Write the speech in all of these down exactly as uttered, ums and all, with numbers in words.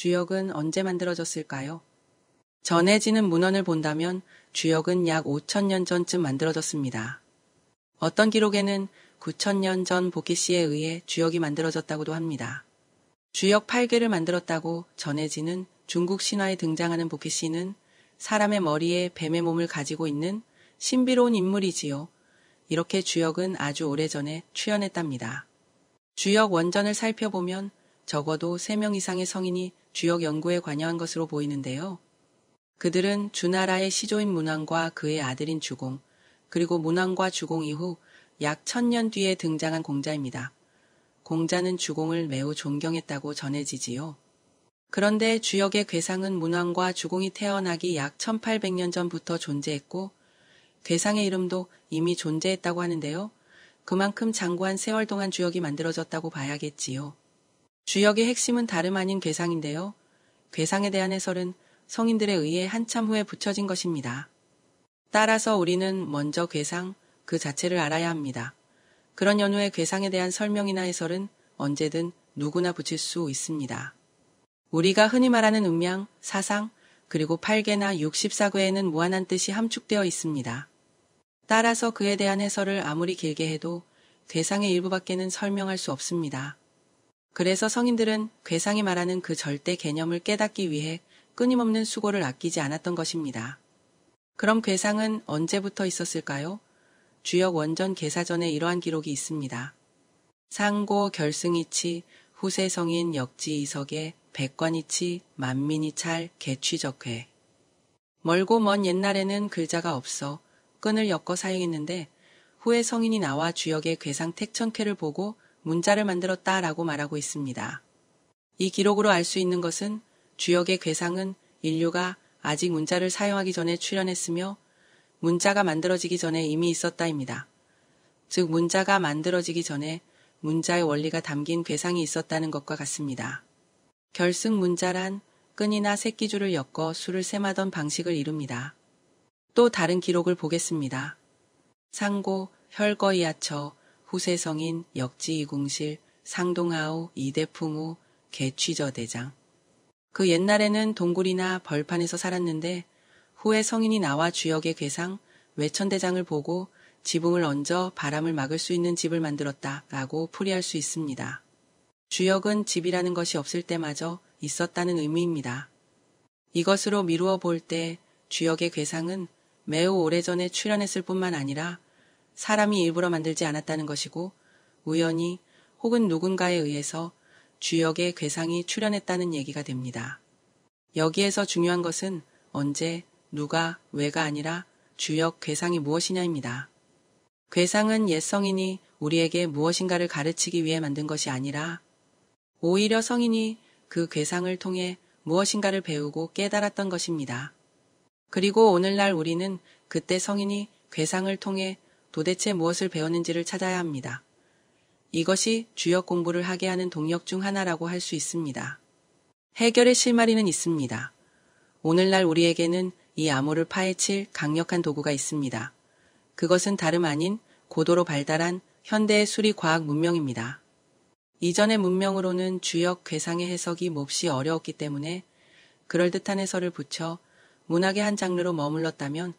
주역은 언제 만들어졌을까요? 전해지는 문헌을 본다면 주역은 약 오천 년 전쯤 만들어졌습니다. 어떤 기록에는 구천 년 전 보기씨에 의해 주역이 만들어졌다고도 합니다. 주역 팔괘를 만들었다고 전해지는 중국 신화에 등장하는 보기씨는 사람의 머리에 뱀의 몸을 가지고 있는 신비로운 인물이지요. 이렇게 주역은 아주 오래전에 출현했답니다. 주역 원전을 살펴보면 적어도 세 명 이상의 성인이 주역 연구에 관여한 것으로 보이는데요. 그들은 주나라의 시조인 문왕과 그의 아들인 주공, 그리고 문왕과 주공 이후 약 천 년 뒤에 등장한 공자입니다. 공자는 주공을 매우 존경했다고 전해지지요. 그런데 주역의 궤상은 문왕과 주공이 태어나기 약 천팔백 년 전부터 존재했고 궤상의 이름도 이미 존재했다고 하는데요. 그만큼 장구한 세월 동안 주역이 만들어졌다고 봐야겠지요. 주역의 핵심은 다름 아닌 궤상인데요. 궤상에 대한 해설은 성인들에 의해 한참 후에 붙여진 것입니다. 따라서 우리는 먼저 궤상 그 자체를 알아야 합니다. 그런 연후에 궤상에 대한 설명이나 해설은 언제든 누구나 붙일 수 있습니다. 우리가 흔히 말하는 음양, 사상, 그리고 팔괘나 육십사 괘에는 무한한 뜻이 함축되어 있습니다. 따라서 그에 대한 해설을 아무리 길게 해도 궤상의 일부밖에는 설명할 수 없습니다. 그래서 성인들은 궤상이 말하는 그 절대 개념을 깨닫기 위해 끊임없는 수고를 아끼지 않았던 것입니다. 그럼 궤상은 언제부터 있었을까요? 주역 원전 계사전에 이러한 기록이 있습니다. 상고 결승이치, 후세성인 역지 이석에, 백관이치, 만민이찰, 개취적회. 멀고 먼 옛날에는 글자가 없어 끈을 엮어 사용했는데 후에 성인이 나와 주역의 궤상 택천쾌를 보고 문자를 만들었다라고 말하고 있습니다. 이 기록으로 알 수 있는 것은 주역의 궤상은 인류가 아직 문자를 사용하기 전에 출현했으며 문자가 만들어지기 전에 이미 있었다입니다. 즉 문자가 만들어지기 전에 문자의 원리가 담긴 궤상이 있었다는 것과 같습니다. 결승 문자란 끈이나 새끼줄을 엮어 수를 셈하던 방식을 이룹니다. 또 다른 기록을 보겠습니다. 상고, 혈거이하처, 후세성인, 역지이궁실, 상동하우, 이대풍우, 개취저대장. 그 옛날에는 동굴이나 벌판에서 살았는데 후에 성인이 나와 주역의 궤상, 외천대장을 보고 지붕을 얹어 바람을 막을 수 있는 집을 만들었다 라고 풀이할 수 있습니다. 주역은 집이라는 것이 없을 때마저 있었다는 의미입니다. 이것으로 미루어 볼 때 주역의 궤상은 매우 오래전에 출현했을 뿐만 아니라 사람이 일부러 만들지 않았다는 것이고 우연히 혹은 누군가에 의해서 주역의 궤상이 출현했다는 얘기가 됩니다. 여기에서 중요한 것은 언제, 누가, 왜가 아니라 주역 궤상이 무엇이냐입니다. 궤상은 옛 성인이 우리에게 무엇인가를 가르치기 위해 만든 것이 아니라 오히려 성인이 그 궤상을 통해 무엇인가를 배우고 깨달았던 것입니다. 그리고 오늘날 우리는 그때 성인이 궤상을 통해 도대체 무엇을 배웠는지를 찾아야 합니다. 이것이 주역 공부를 하게 하는 동력 중 하나라고 할 수 있습니다. 해결의 실마리는 있습니다. 오늘날 우리에게는 이 암호를 파헤칠 강력한 도구가 있습니다. 그것은 다름 아닌 고도로 발달한 현대의 수리과학 문명입니다. 이전의 문명으로는 주역 궤상의 해석이 몹시 어려웠기 때문에 그럴듯한 해설을 붙여 문학의 한 장르로 머물렀다면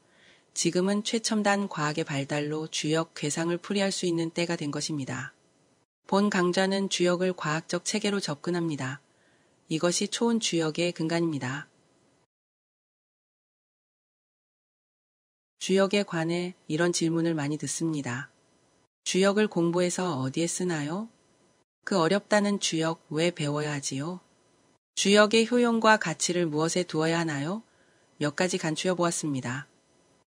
지금은 최첨단 과학의 발달로 주역 궤상을 풀이할 수 있는 때가 된 것입니다. 본 강좌는 주역을 과학적 체계로 접근합니다. 이것이 초은 주역의 근간입니다. 주역에 관해 이런 질문을 많이 듣습니다. 주역을 공부해서 어디에 쓰나요? 그 어렵다는 주역 왜 배워야 하지요? 주역의 효용과 가치를 무엇에 두어야 하나요? 몇 가지 간추려 보았습니다.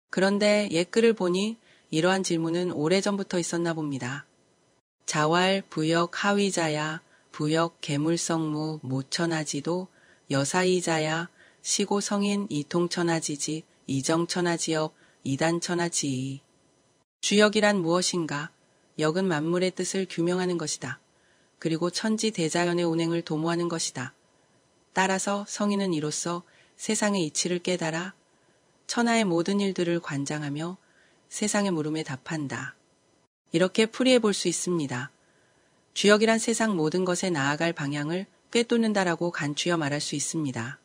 그런데 옛 글을 보니 이러한 질문은 오래전부터 있었나 봅니다. 자왈, 부역, 하위자야, 부역, 개물성무, 모천하지도, 여사이자야, 시고성인, 이통천하지지, 이정천하지역, 이단천하지이. 주역이란 무엇인가? 역은 만물의 뜻을 규명하는 것이다. 그리고 천지대자연의 운행을 도모하는 것이다. 따라서 성인은 이로써 세상의 이치를 깨달아 천하의 모든 일들을 관장하며 세상의 물음에 답한다. 이렇게 풀이해 볼 수 있습니다. 주역이란 세상 모든 것에 나아갈 방향을 깨닫는다라고 간추려 말할 수 있습니다.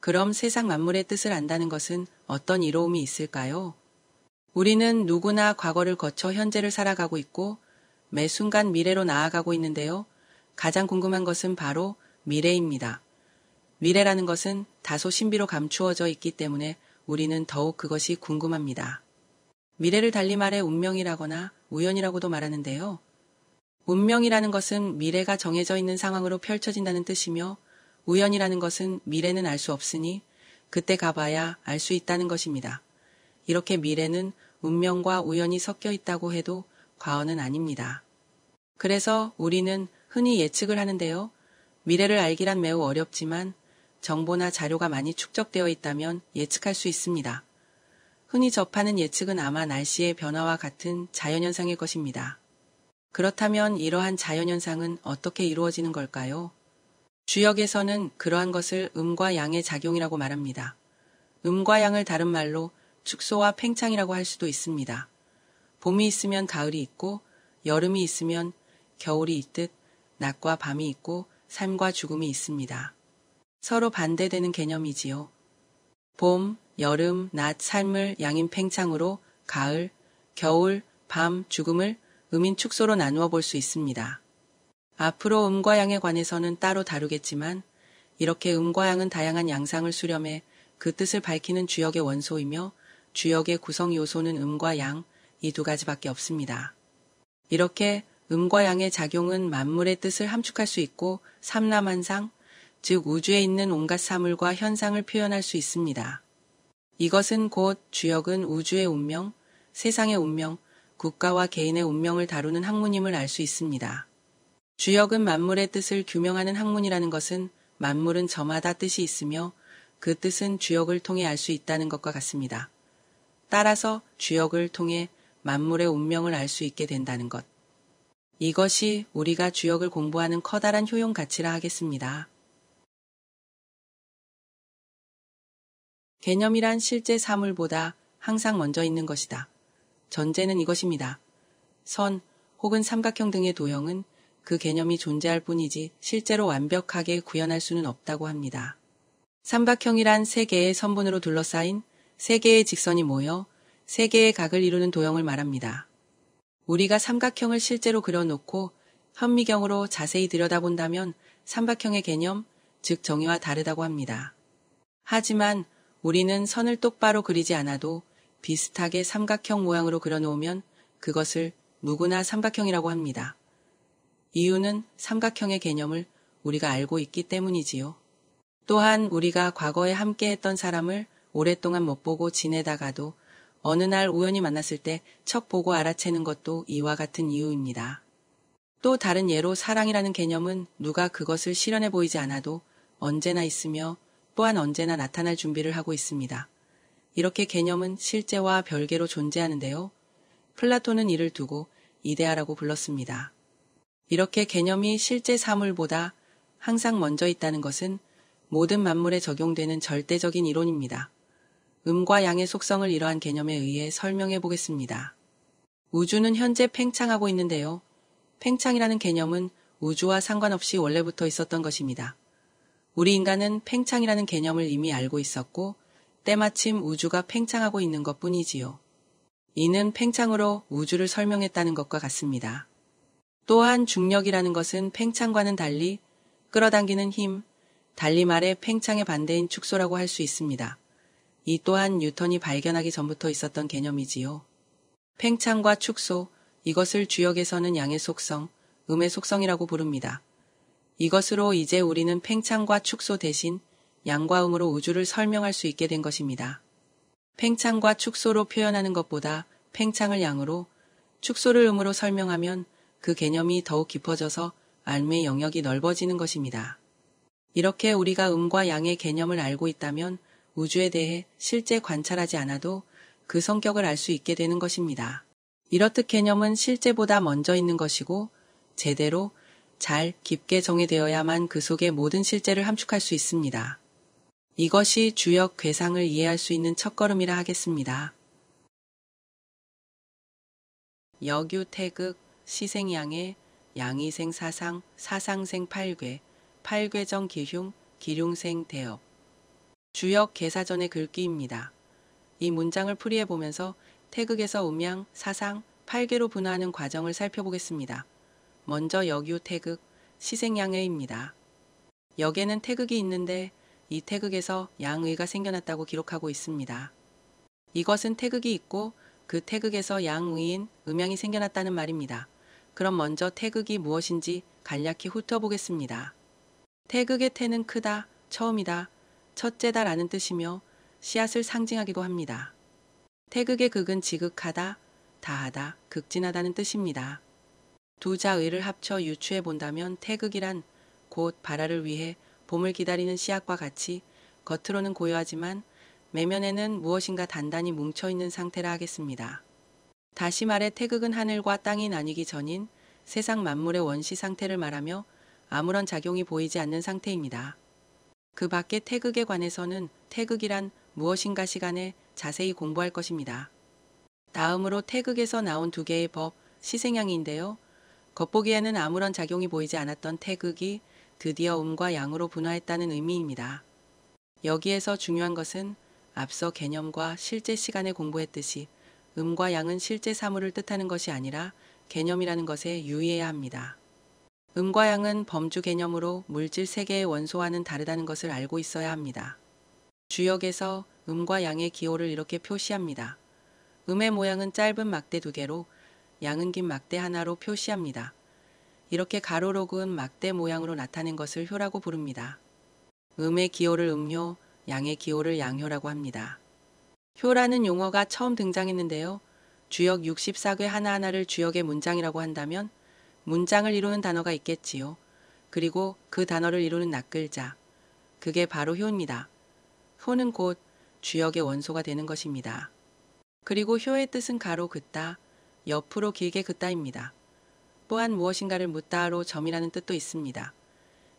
그럼 세상 만물의 뜻을 안다는 것은 어떤 이로움이 있을까요? 우리는 누구나 과거를 거쳐 현재를 살아가고 있고 매 순간 미래로 나아가고 있는데요. 가장 궁금한 것은 바로 미래입니다. 미래라는 것은 다소 신비로 감추어져 있기 때문에 우리는 더욱 그것이 궁금합니다. 미래를 달리 말해 운명이라거나 우연이라고도 말하는데요. 운명이라는 것은 미래가 정해져 있는 상황으로 펼쳐진다는 뜻이며 우연이라는 것은 미래는 알 수 없으니 그때 가봐야 알 수 있다는 것입니다. 이렇게 미래는 운명과 우연이 섞여 있다고 해도 과언은 아닙니다. 그래서 우리는 흔히 예측을 하는데요. 미래를 알기란 매우 어렵지만 정보나 자료가 많이 축적되어 있다면 예측할 수 있습니다. 흔히 접하는 예측은 아마 날씨의 변화와 같은 자연현상일 것입니다. 그렇다면 이러한 자연현상은 어떻게 이루어지는 걸까요? 주역에서는 그러한 것을 음과 양의 작용이라고 말합니다. 음과 양을 다른 말로 축소와 팽창이라고 할 수도 있습니다. 봄이 있으면 가을이 있고 여름이 있으면 겨울이 있듯 낮과 밤이 있고 삶과 죽음이 있습니다. 서로 반대되는 개념이지요. 봄, 여름, 낮, 삶을 양인 팽창으로 가을, 겨울, 밤, 죽음을 음인 축소로 나누어 볼 수 있습니다. 앞으로 음과 양에 관해서는 따로 다루겠지만 이렇게 음과 양은 다양한 양상을 수렴해 그 뜻을 밝히는 주역의 원소이며 주역의 구성 요소는 음과 양, 이 두 가지밖에 없습니다. 이렇게 음과 양의 작용은 만물의 뜻을 함축할 수 있고 삼라만상, 즉 우주에 있는 온갖 사물과 현상을 표현할 수 있습니다. 이것은 곧 주역은 우주의 운명, 세상의 운명, 국가와 개인의 운명을 다루는 학문임을 알 수 있습니다. 주역은 만물의 뜻을 규명하는 학문이라는 것은 만물은 저마다 뜻이 있으며 그 뜻은 주역을 통해 알 수 있다는 것과 같습니다. 따라서 주역을 통해 만물의 운명을 알 수 있게 된다는 것. 이것이 우리가 주역을 공부하는 커다란 효용 가치라 하겠습니다. 개념이란 실제 사물보다 항상 먼저 있는 것이다. 전제는 이것입니다. 선 혹은 삼각형 등의 도형은 그 개념이 존재할 뿐이지 실제로 완벽하게 구현할 수는 없다고 합니다. 삼각형이란 세 개의 선분으로 둘러싸인 세 개의 직선이 모여 세 개의 각을 이루는 도형을 말합니다. 우리가 삼각형을 실제로 그려놓고 현미경으로 자세히 들여다본다면 삼각형의 개념, 즉 정의와 다르다고 합니다. 하지만 우리는 선을 똑바로 그리지 않아도 비슷하게 삼각형 모양으로 그려놓으면 그것을 누구나 삼각형이라고 합니다. 이유는 삼각형의 개념을 우리가 알고 있기 때문이지요. 또한 우리가 과거에 함께했던 사람을 오랫동안 못 보고 지내다가도 어느 날 우연히 만났을 때 척 보고 알아채는 것도 이와 같은 이유입니다. 또 다른 예로 사랑이라는 개념은 누가 그것을 실현해 보이지 않아도 언제나 있으며 또한 언제나 나타날 준비를 하고 있습니다. 이렇게 개념은 실제와 별개로 존재하는데요. 플라톤은 이를 두고 이데아라고 불렀습니다. 이렇게 개념이 실제 사물보다 항상 먼저 있다는 것은 모든 만물에 적용되는 절대적인 이론입니다. 음과 양의 속성을 이러한 개념에 의해 설명해 보겠습니다. 우주는 현재 팽창하고 있는데요. 팽창이라는 개념은 우주와 상관없이 원래부터 있었던 것입니다. 우리 인간은 팽창이라는 개념을 이미 알고 있었고 때마침 우주가 팽창하고 있는 것뿐이지요. 이는 팽창으로 우주를 설명했다는 것과 같습니다. 또한 중력이라는 것은 팽창과는 달리 끌어당기는 힘, 달리 말해 팽창의 반대인 축소라고 할 수 있습니다. 이 또한 뉴턴이 발견하기 전부터 있었던 개념이지요. 팽창과 축소, 이것을 주역에서는 양의 속성, 음의 속성이라고 부릅니다. 이것으로 이제 우리는 팽창과 축소 대신 양과 음으로 우주를 설명할 수 있게 된 것입니다. 팽창과 축소로 표현하는 것보다 팽창을 양으로, 축소를 음으로 설명하면 그 개념이 더욱 깊어져서 알미의 영역이 넓어지는 것입니다. 이렇게 우리가 음과 양의 개념을 알고 있다면 우주에 대해 실제 관찰하지 않아도 그 성격을 알 수 있게 되는 것입니다. 이렇듯 개념은 실제보다 먼저 있는 것이고 제대로 잘 깊게 정의되어야만 그 속의 모든 실제를 함축할 수 있습니다. 이것이 주역 괴상을 이해할 수 있는 첫걸음이라 하겠습니다. 역유 태극, 시생양의 양이생 사상, 사상생 팔괘, 팔괘정 기흉, 기륭생 대업. 주역 개사전의 글귀입니다. 이 문장을 풀이해보면서 태극에서 음양, 사상, 팔괘로 분화하는 과정을 살펴보겠습니다. 먼저 역유 태극, 시생양의입니다. 역에는 태극이 있는데 이 태극에서 양의가 생겨났다고 기록하고 있습니다. 이것은 태극이 있고 그 태극에서 양의인 음양이 생겨났다는 말입니다. 그럼 먼저 태극이 무엇인지 간략히 훑어보겠습니다. 태극의 태는 크다, 처음이다, 첫째다 라는 뜻이며 씨앗을 상징하기도 합니다. 태극의 극은 지극하다, 다하다, 극진하다는 뜻입니다. 두 자의를 합쳐 유추해 본다면 태극이란 곧 발화를 위해 봄을 기다리는 씨앗과 같이 겉으로는 고요하지만 내면에는 무엇인가 단단히 뭉쳐있는 상태라 하겠습니다. 다시 말해 태극은 하늘과 땅이 나뉘기 전인 세상 만물의 원시 상태를 말하며 아무런 작용이 보이지 않는 상태입니다. 그 밖에 태극에 관해서는 태극이란 무엇인가 시간에 자세히 공부할 것입니다. 다음으로 태극에서 나온 두 개의 법, 시생양인데요. 겉보기에는 아무런 작용이 보이지 않았던 태극이 드디어 음과 양으로 분화했다는 의미입니다. 여기에서 중요한 것은 앞서 개념과 실제 시간에 공부했듯이 음과 양은 실제 사물을 뜻하는 것이 아니라 개념이라는 것에 유의해야 합니다. 음과 양은 범주 개념으로 물질 세계의 원소와는 다르다는 것을 알고 있어야 합니다. 주역에서 음과 양의 기호를 이렇게 표시합니다. 음의 모양은 짧은 막대 두 개로 양은 긴 막대 하나로 표시합니다. 이렇게 가로로 그은 막대 모양으로 나타낸 것을 효라고 부릅니다. 음의 기호를 음효, 양의 기호를 양효라고 합니다. 효라는 용어가 처음 등장했는데요. 주역 육십사 괘 하나하나를 주역의 문장이라고 한다면 문장을 이루는 단어가 있겠지요. 그리고 그 단어를 이루는 낱글자. 그게 바로 효입니다. 효는 곧 주역의 원소가 되는 것입니다. 그리고 효의 뜻은 가로 긋다, 옆으로 길게 긋다입니다. 또한 무엇인가를 묻다로 점이라는 뜻도 있습니다.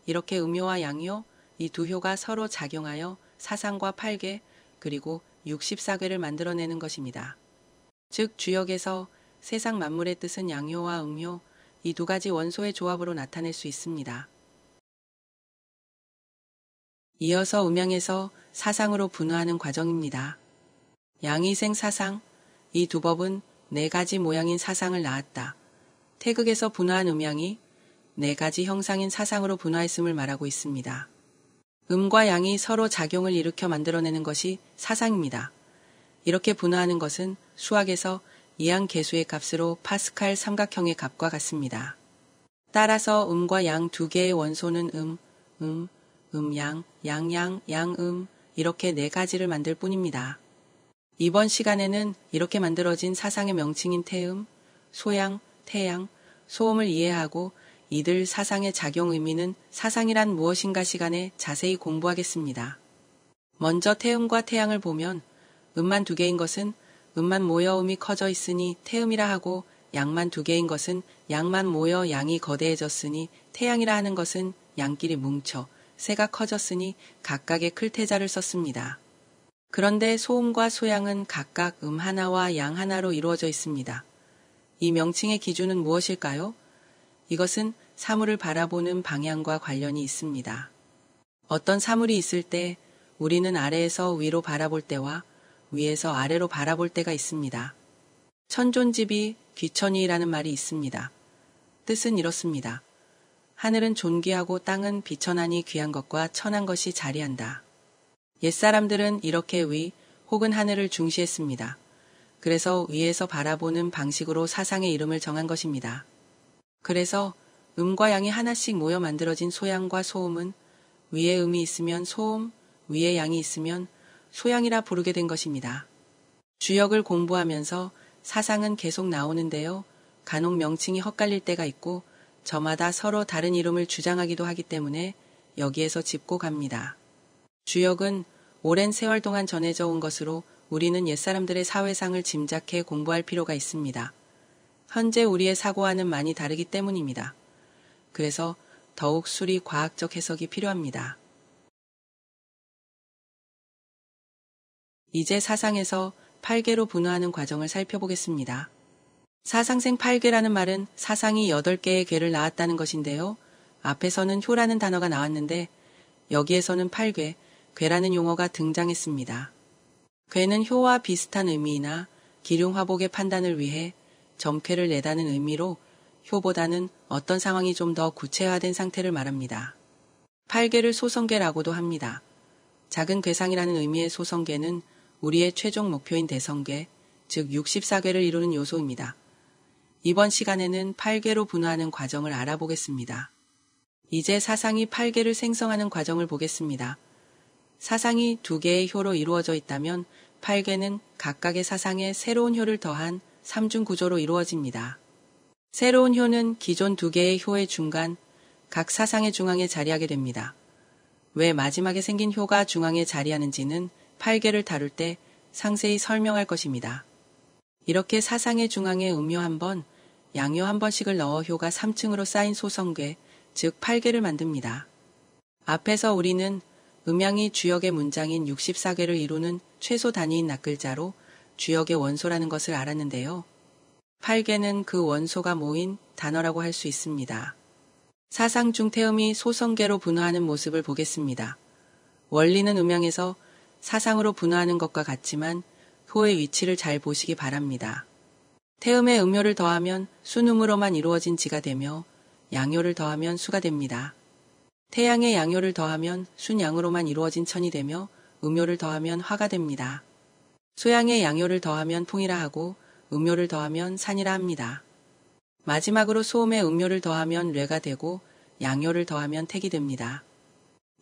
이렇게 음효와 양효, 이 두 효가 서로 작용하여 사상과 팔괘, 그리고 육십사 괘를 만들어내는 것입니다. 즉 주역에서 세상 만물의 뜻은 양효와 음효, 이 두 가지 원소의 조합으로 나타낼 수 있습니다. 이어서 음양에서 사상으로 분화하는 과정입니다. 양이생 사상, 이 두 법은 네 가지 모양인 사상을 낳았다. 태극에서 분화한 음양이 네 가지 형상인 사상으로 분화했음을 말하고 있습니다. 음과 양이 서로 작용을 일으켜 만들어내는 것이 사상입니다. 이렇게 분화하는 것은 수학에서 이항 계수의 값으로 파스칼 삼각형의 값과 같습니다. 따라서 음과 양 두 개의 원소는 음, 음, 음양, 양양, 양음 이렇게 네 가지를 만들 뿐입니다. 이번 시간에는 이렇게 만들어진 사상의 명칭인 태음, 소양, 태양, 소음을 이해하고 이들 사상의 작용 의미는 사상이란 무엇인가 시간에 자세히 공부하겠습니다. 먼저 태음과 태양을 보면 음만 두 개인 것은 음만 모여 음이 커져 있으니 태음이라 하고 양만 두 개인 것은 양만 모여 양이 거대해졌으니 태양이라 하는 것은 양끼리 뭉쳐 새가 커졌으니 각각의 클태자를 썼습니다. 그런데 소음과 소양은 각각 음 하나와 양 하나로 이루어져 있습니다. 이 명칭의 기준은 무엇일까요? 이것은 사물을 바라보는 방향과 관련이 있습니다. 어떤 사물이 있을 때 우리는 아래에서 위로 바라볼 때와 위에서 아래로 바라볼 때가 있습니다. 천존지비 귀천이라는 말이 있습니다. 뜻은 이렇습니다. 하늘은 존귀하고 땅은 비천하니 귀한 것과 천한 것이 자리한다. 옛사람들은 이렇게 위 혹은 하늘을 중시했습니다. 그래서 위에서 바라보는 방식으로 사상의 이름을 정한 것입니다. 그래서 음과 양이 하나씩 모여 만들어진 소양과 소음은 위에 음이 있으면 소음, 위에 양이 있으면 소양이라 부르게 된 것입니다. 주역을 공부하면서 사상은 계속 나오는데요. 간혹 명칭이 헛갈릴 때가 있고 저마다 서로 다른 이름을 주장하기도 하기 때문에 여기에서 짚고 갑니다. 주역은 오랜 세월 동안 전해져 온 것으로 우리는 옛사람들의 사회상을 짐작해 공부할 필요가 있습니다. 현재 우리의 사고와는 많이 다르기 때문입니다. 그래서 더욱 수리 과학적 해석이 필요합니다. 이제 사상에서 팔괘로 분화하는 과정을 살펴보겠습니다. 사상생 팔괘라는 말은 사상이 여덟 개의 괘를 낳았다는 것인데요. 앞에서는 효라는 단어가 나왔는데 여기에서는 팔괘, 괘라는 용어가 등장했습니다. 괘는 효와 비슷한 의미이나 기륭화복의 판단을 위해 점괘를 내다는 의미로 효보다는 어떤 상황이 좀 더 구체화된 상태를 말합니다. 팔괘를 소성괘라고도 합니다. 작은 괘상이라는 의미의 소성괘는 우리의 최종 목표인 대성괘, 즉 육십사 괘를 이루는 요소입니다. 이번 시간에는 팔괘로 분화하는 과정을 알아보겠습니다. 이제 사상이 팔괘를 생성하는 과정을 보겠습니다. 사상이 두 개의 효로 이루어져 있다면 팔괘는 각각의 사상에 새로운 효를 더한 삼중 구조로 이루어집니다. 새로운 효는 기존 두 개의 효의 중간, 각 사상의 중앙에 자리하게 됩니다. 왜 마지막에 생긴 효가 중앙에 자리하는지는 팔괘를 다룰 때 상세히 설명할 것입니다. 이렇게 사상의 중앙에 음요 한 번, 양요 한 번씩을 넣어 효가 삼 층으로 쌓인 소성괘, 즉 팔괘를 만듭니다. 앞에서 우리는 음양이 주역의 문장인 육십사 괘를 이루는 최소 단위인 낱글자로 주역의 원소라는 것을 알았는데요. 팔괘는 그 원소가 모인 단어라고 할 수 있습니다. 사상 중태음이 소성계로 분화하는 모습을 보겠습니다. 원리는 음양에서 사상으로 분화하는 것과 같지만 효의 위치를 잘 보시기 바랍니다. 태음에 음효를 더하면 순음으로만 이루어진 지가 되며 양효를 더하면 수가 됩니다. 태양에 양효를 더하면 순양으로만 이루어진 천이 되며 음효를 더하면 화가 됩니다. 소양에 양효를 더하면 풍이라 하고 음효를 더하면 산이라 합니다. 마지막으로 소음에 음효를 더하면 뇌가 되고 양효를 더하면 택이 됩니다.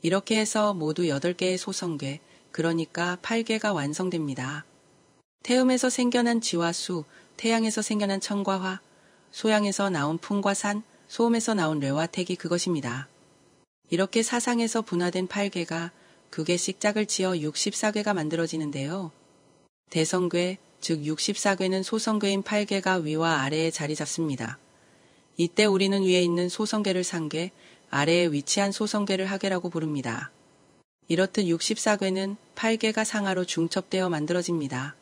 이렇게 해서 모두 여덟 개의 소성괘, 그러니까 팔괘가 완성됩니다. 태음에서 생겨난 지와 수, 태양에서 생겨난 천과 화, 소양에서 나온 풍과 산, 소음에서 나온 뇌와 택이 그것입니다. 이렇게 사상에서 분화된 팔괘가 두 개씩 짝을 지어 육십사 괘가 만들어지는데요. 대성괘, 즉 육십사 괘는 소성괘인 팔괘가 위와 아래에 자리 잡습니다. 이때 우리는 위에 있는 소성괘를 상괘, 아래에 위치한 소성괘를 하괘라고 부릅니다. 이렇듯 육십사 괘는 팔괘가 상하로 중첩되어 만들어집니다.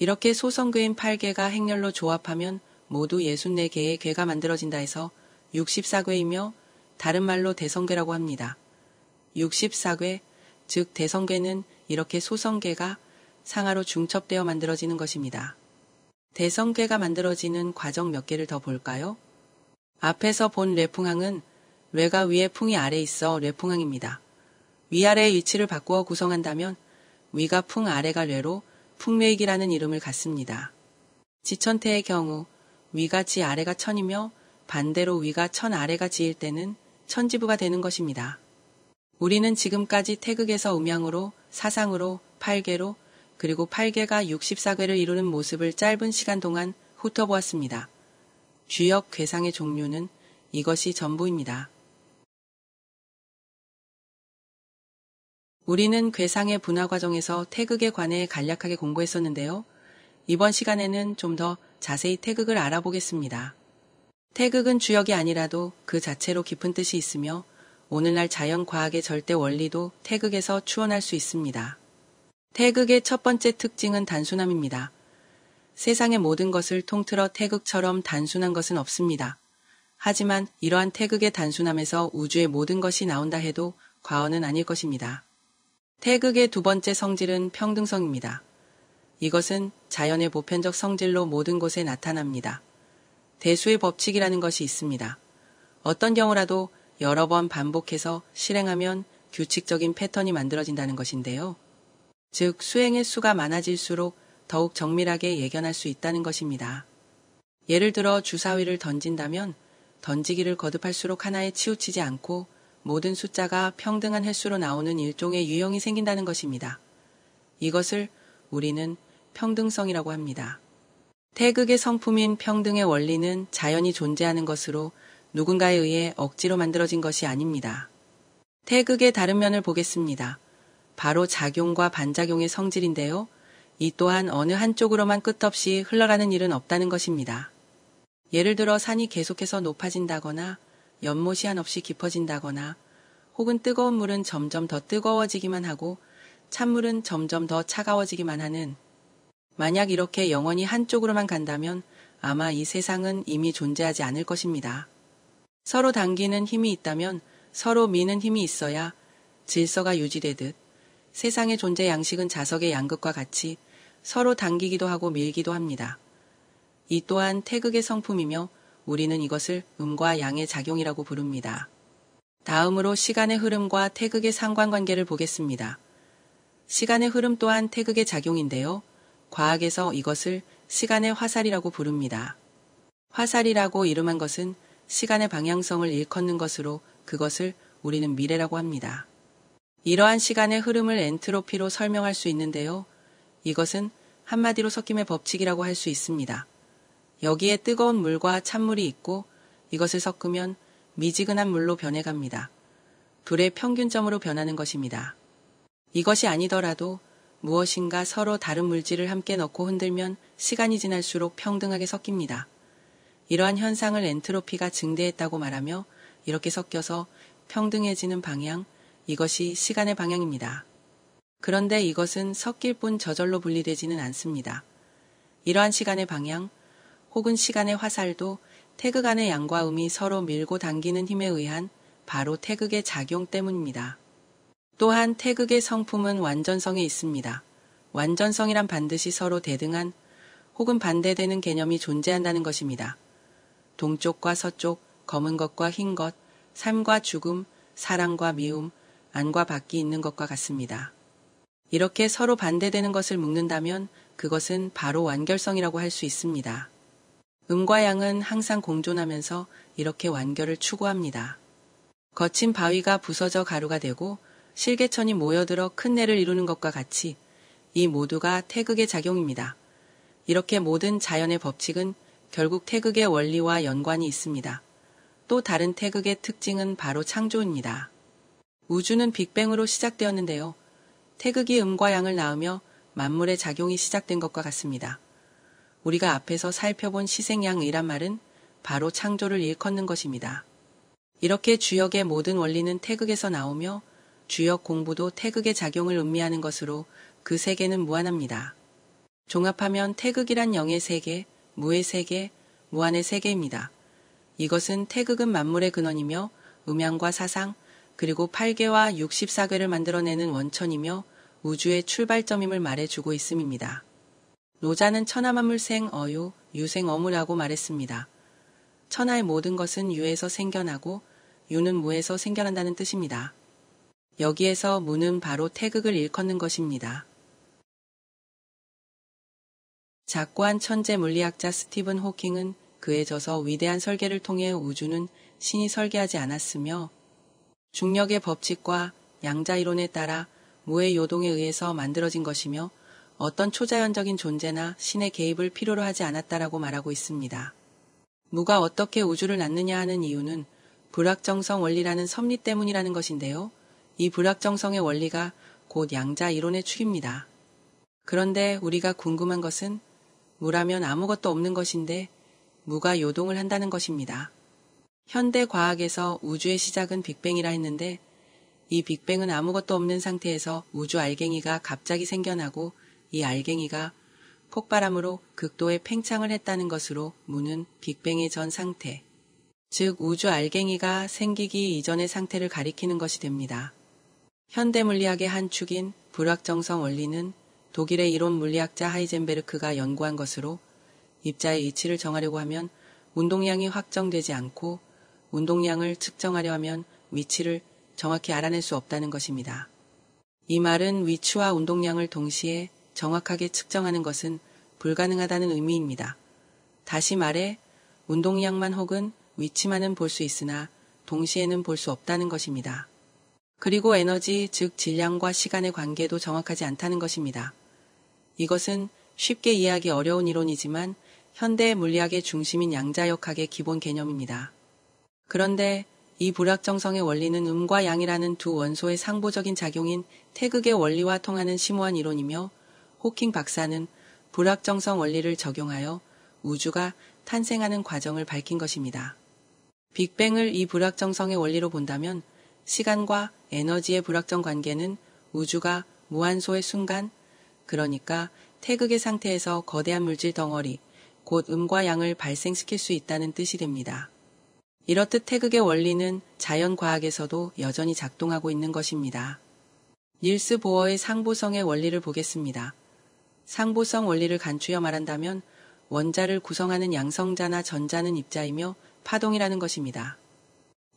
이렇게 소성괘인 팔괘가 행렬로 조합하면 모두 육십사 개의 괘가 만들어진다 해서 육십사 괘이며 다른 말로 대성괘라고 합니다. 육십사 괘, 즉 대성괘는 이렇게 소성괘가 상하로 중첩되어 만들어지는 것입니다. 대성괘가 만들어지는 과정 몇 개를 더 볼까요? 앞에서 본 뇌풍항은 뇌가 위에 풍이 아래에 있어 뇌풍항입니다. 위아래의 위치를 바꾸어 구성한다면 위가 풍, 아래가 뇌로 풍뇌익이라는 이름을 갖습니다. 지천태의 경우 위가 지, 아래가 천이며 반대로 위가 천, 아래가 지일 때는 천지부가 되는 것입니다. 우리는 지금까지 태극에서 음양으로, 사상으로, 팔괘로, 그리고 팔괘가 육십사 괘를 이루는 모습을 짧은 시간 동안 훑어보았습니다. 주역 괘상의 종류는 이것이 전부입니다. 우리는 괘상의 분화 과정에서 태극에 관해 간략하게 공부했었는데요. 이번 시간에는 좀 더 자세히 태극을 알아보겠습니다. 태극은 주역이 아니라도 그 자체로 깊은 뜻이 있으며 오늘날 자연과학의 절대 원리도 태극에서 추원할 수 있습니다. 태극의 첫 번째 특징은 단순함입니다. 세상의 모든 것을 통틀어 태극처럼 단순한 것은 없습니다. 하지만 이러한 태극의 단순함에서 우주의 모든 것이 나온다 해도 과언은 아닐 것입니다. 태극의 두 번째 성질은 평등성입니다. 이것은 자연의 보편적 성질로 모든 곳에 나타납니다. 대수의 법칙이라는 것이 있습니다. 어떤 경우라도 여러 번 반복해서 실행하면 규칙적인 패턴이 만들어진다는 것인데요. 즉 수행의 수가 많아질수록 더욱 정밀하게 예견할 수 있다는 것입니다. 예를 들어 주사위를 던진다면 던지기를 거듭할수록 하나에 치우치지 않고 모든 숫자가 평등한 횟수로 나오는 일종의 유형이 생긴다는 것입니다. 이것을 우리는 평등성이라고 합니다. 태극의 성품인 평등의 원리는 자연히 존재하는 것으로 누군가에 의해 억지로 만들어진 것이 아닙니다. 태극의 다른 면을 보겠습니다. 바로 작용과 반작용의 성질인데요. 이 또한 어느 한쪽으로만 끝없이 흘러가는 일은 없다는 것입니다. 예를 들어 산이 계속해서 높아진다거나 연못이 한없이 깊어진다거나 혹은 뜨거운 물은 점점 더 뜨거워지기만 하고 찬물은 점점 더 차가워지기만 하는, 만약 이렇게 영원히 한쪽으로만 간다면 아마 이 세상은 이미 존재하지 않을 것입니다. 서로 당기는 힘이 있다면 서로 미는 힘이 있어야 질서가 유지되듯 세상의 존재 양식은 자석의 양극과 같이 서로 당기기도 하고 밀기도 합니다. 이 또한 태극의 성품이며 우리는 이것을 음과 양의 작용이라고 부릅니다. 다음으로 시간의 흐름과 태극의 상관관계를 보겠습니다. 시간의 흐름 또한 태극의 작용인데요. 과학에서 이것을 시간의 화살이라고 부릅니다. 화살이라고 이름한 것은 시간의 방향성을 일컫는 것으로 그것을 우리는 미래라고 합니다. 이러한 시간의 흐름을 엔트로피로 설명할 수 있는데요. 이것은 한마디로 섞임의 법칙이라고 할 수 있습니다. 여기에 뜨거운 물과 찬물이 있고 이것을 섞으면 미지근한 물로 변해갑니다. 둘의 평균점으로 변하는 것입니다. 이것이 아니더라도 무엇인가 서로 다른 물질을 함께 넣고 흔들면 시간이 지날수록 평등하게 섞입니다. 이러한 현상을 엔트로피가 증대했다고 말하며 이렇게 섞여서 평등해지는 방향, 이것이 시간의 방향입니다. 그런데 이것은 섞일 뿐 저절로 분리되지는 않습니다. 이러한 시간의 방향, 혹은 시간의 화살도 태극 안의 양과 음이 서로 밀고 당기는 힘에 의한 바로 태극의 작용 때문입니다. 또한 태극의 성품은 완전성에 있습니다. 완전성이란 반드시 서로 대등한 혹은 반대되는 개념이 존재한다는 것입니다. 동쪽과 서쪽, 검은 것과 흰 것, 삶과 죽음, 사랑과 미움, 안과 밖이 있는 것과 같습니다. 이렇게 서로 반대되는 것을 묶는다면 그것은 바로 완결성이라고 할 수 있습니다. 음과 양은 항상 공존하면서 이렇게 완결을 추구합니다. 거친 바위가 부서져 가루가 되고 실개천이 모여들어 큰 내를 이루는 것과 같이 이 모두가 태극의 작용입니다. 이렇게 모든 자연의 법칙은 결국 태극의 원리와 연관이 있습니다. 또 다른 태극의 특징은 바로 창조입니다. 우주는 빅뱅으로 시작되었는데요. 태극이 음과 양을 낳으며 만물의 작용이 시작된 것과 같습니다. 우리가 앞에서 살펴본 시생양이란 말은 바로 창조를 일컫는 것입니다. 이렇게 주역의 모든 원리는 태극에서 나오며 주역 공부도 태극의 작용을 음미하는 것으로 그 세계는 무한합니다. 종합하면 태극이란 영의 세계, 무의 세계, 무한의 세계입니다. 이것은 태극은 만물의 근원이며 음양과 사상, 그리고 팔괘와 육십사괘를 만들어내는 원천이며 우주의 출발점임을 말해주고 있음입니다. 노자는 천하만물생 어유, 유생어무라고 말했습니다. 천하의 모든 것은 유에서 생겨나고 유는 무에서 생겨난다는 뜻입니다. 여기에서 무는 바로 태극을 일컫는 것입니다. 작고한 천재 물리학자 스티븐 호킹은 그에 져서 위대한 설계를 통해 우주는 신이 설계하지 않았으며 중력의 법칙과 양자이론에 따라 무의 요동에 의해서 만들어진 것이며 어떤 초자연적인 존재나 신의 개입을 필요로 하지 않았다라고 말하고 있습니다. 무가 어떻게 우주를 낳느냐 하는 이유는 불확정성 원리라는 섭리 때문이라는 것인데요. 이 불확정성의 원리가 곧 양자 이론의 축입니다. 그런데 우리가 궁금한 것은 무라면 아무것도 없는 것인데 무가 요동을 한다는 것입니다. 현대 과학에서 우주의 시작은 빅뱅이라 했는데 이 빅뱅은 아무것도 없는 상태에서 우주 알갱이가 갑자기 생겨나고 이 알갱이가 폭발함으로 극도의 팽창을 했다는 것으로 무는 빅뱅의 전 상태, 즉 우주 알갱이가 생기기 이전의 상태를 가리키는 것이 됩니다. 현대 물리학의 한 축인 불확정성 원리는 독일의 이론 물리학자 하이젠베르크가 연구한 것으로 입자의 위치를 정하려고 하면 운동량이 확정되지 않고 운동량을 측정하려 하면 위치를 정확히 알아낼 수 없다는 것입니다. 이 말은 위치와 운동량을 동시에 정확하게 측정하는 것은 불가능하다는 의미입니다. 다시 말해 운동량만 혹은 위치만은 볼 수 있으나 동시에는 볼 수 없다는 것입니다. 그리고 에너지, 즉 질량과 시간의 관계도 정확하지 않다는 것입니다. 이것은 쉽게 이해하기 어려운 이론이지만 현대 물리학의 중심인 양자역학의 기본 개념입니다. 그런데 이 불확정성의 원리는 음과 양이라는 두 원소의 상보적인 작용인 태극의 원리와 통하는 심오한 이론이며 호킹 박사는 불확정성 원리를 적용하여 우주가 탄생하는 과정을 밝힌 것입니다. 빅뱅을 이 불확정성의 원리로 본다면 시간과 에너지의 불확정 관계는 우주가 무한소의 순간, 그러니까 태극의 상태에서 거대한 물질 덩어리, 곧 음과 양을 발생시킬 수 있다는 뜻이 됩니다. 이렇듯 태극의 원리는 자연과학에서도 여전히 작동하고 있는 것입니다. 닐스 보어의 상보성의 원리를 보겠습니다. 상보성 원리를 간추려 말한다면 원자를 구성하는 양성자나 전자는 입자이며 파동이라는 것입니다.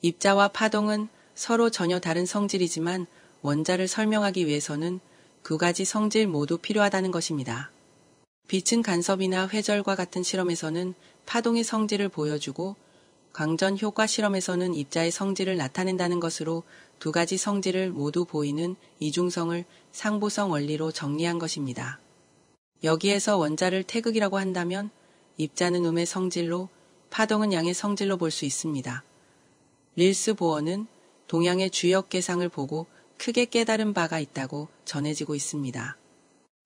입자와 파동은 서로 전혀 다른 성질이지만 원자를 설명하기 위해서는 두 가지 성질 모두 필요하다는 것입니다. 빛은 간섭이나 회절과 같은 실험에서는 파동의 성질을 보여주고 광전 효과 실험에서는 입자의 성질을 나타낸다는 것으로 두 가지 성질을 모두 보이는 이중성을 상보성 원리로 정리한 것입니다. 여기에서 원자를 태극이라고 한다면 입자는 음의 성질로 파동은 양의 성질로 볼 수 있습니다. 릴스 보어는 동양의 주역 계상을 보고 크게 깨달은 바가 있다고 전해지고 있습니다.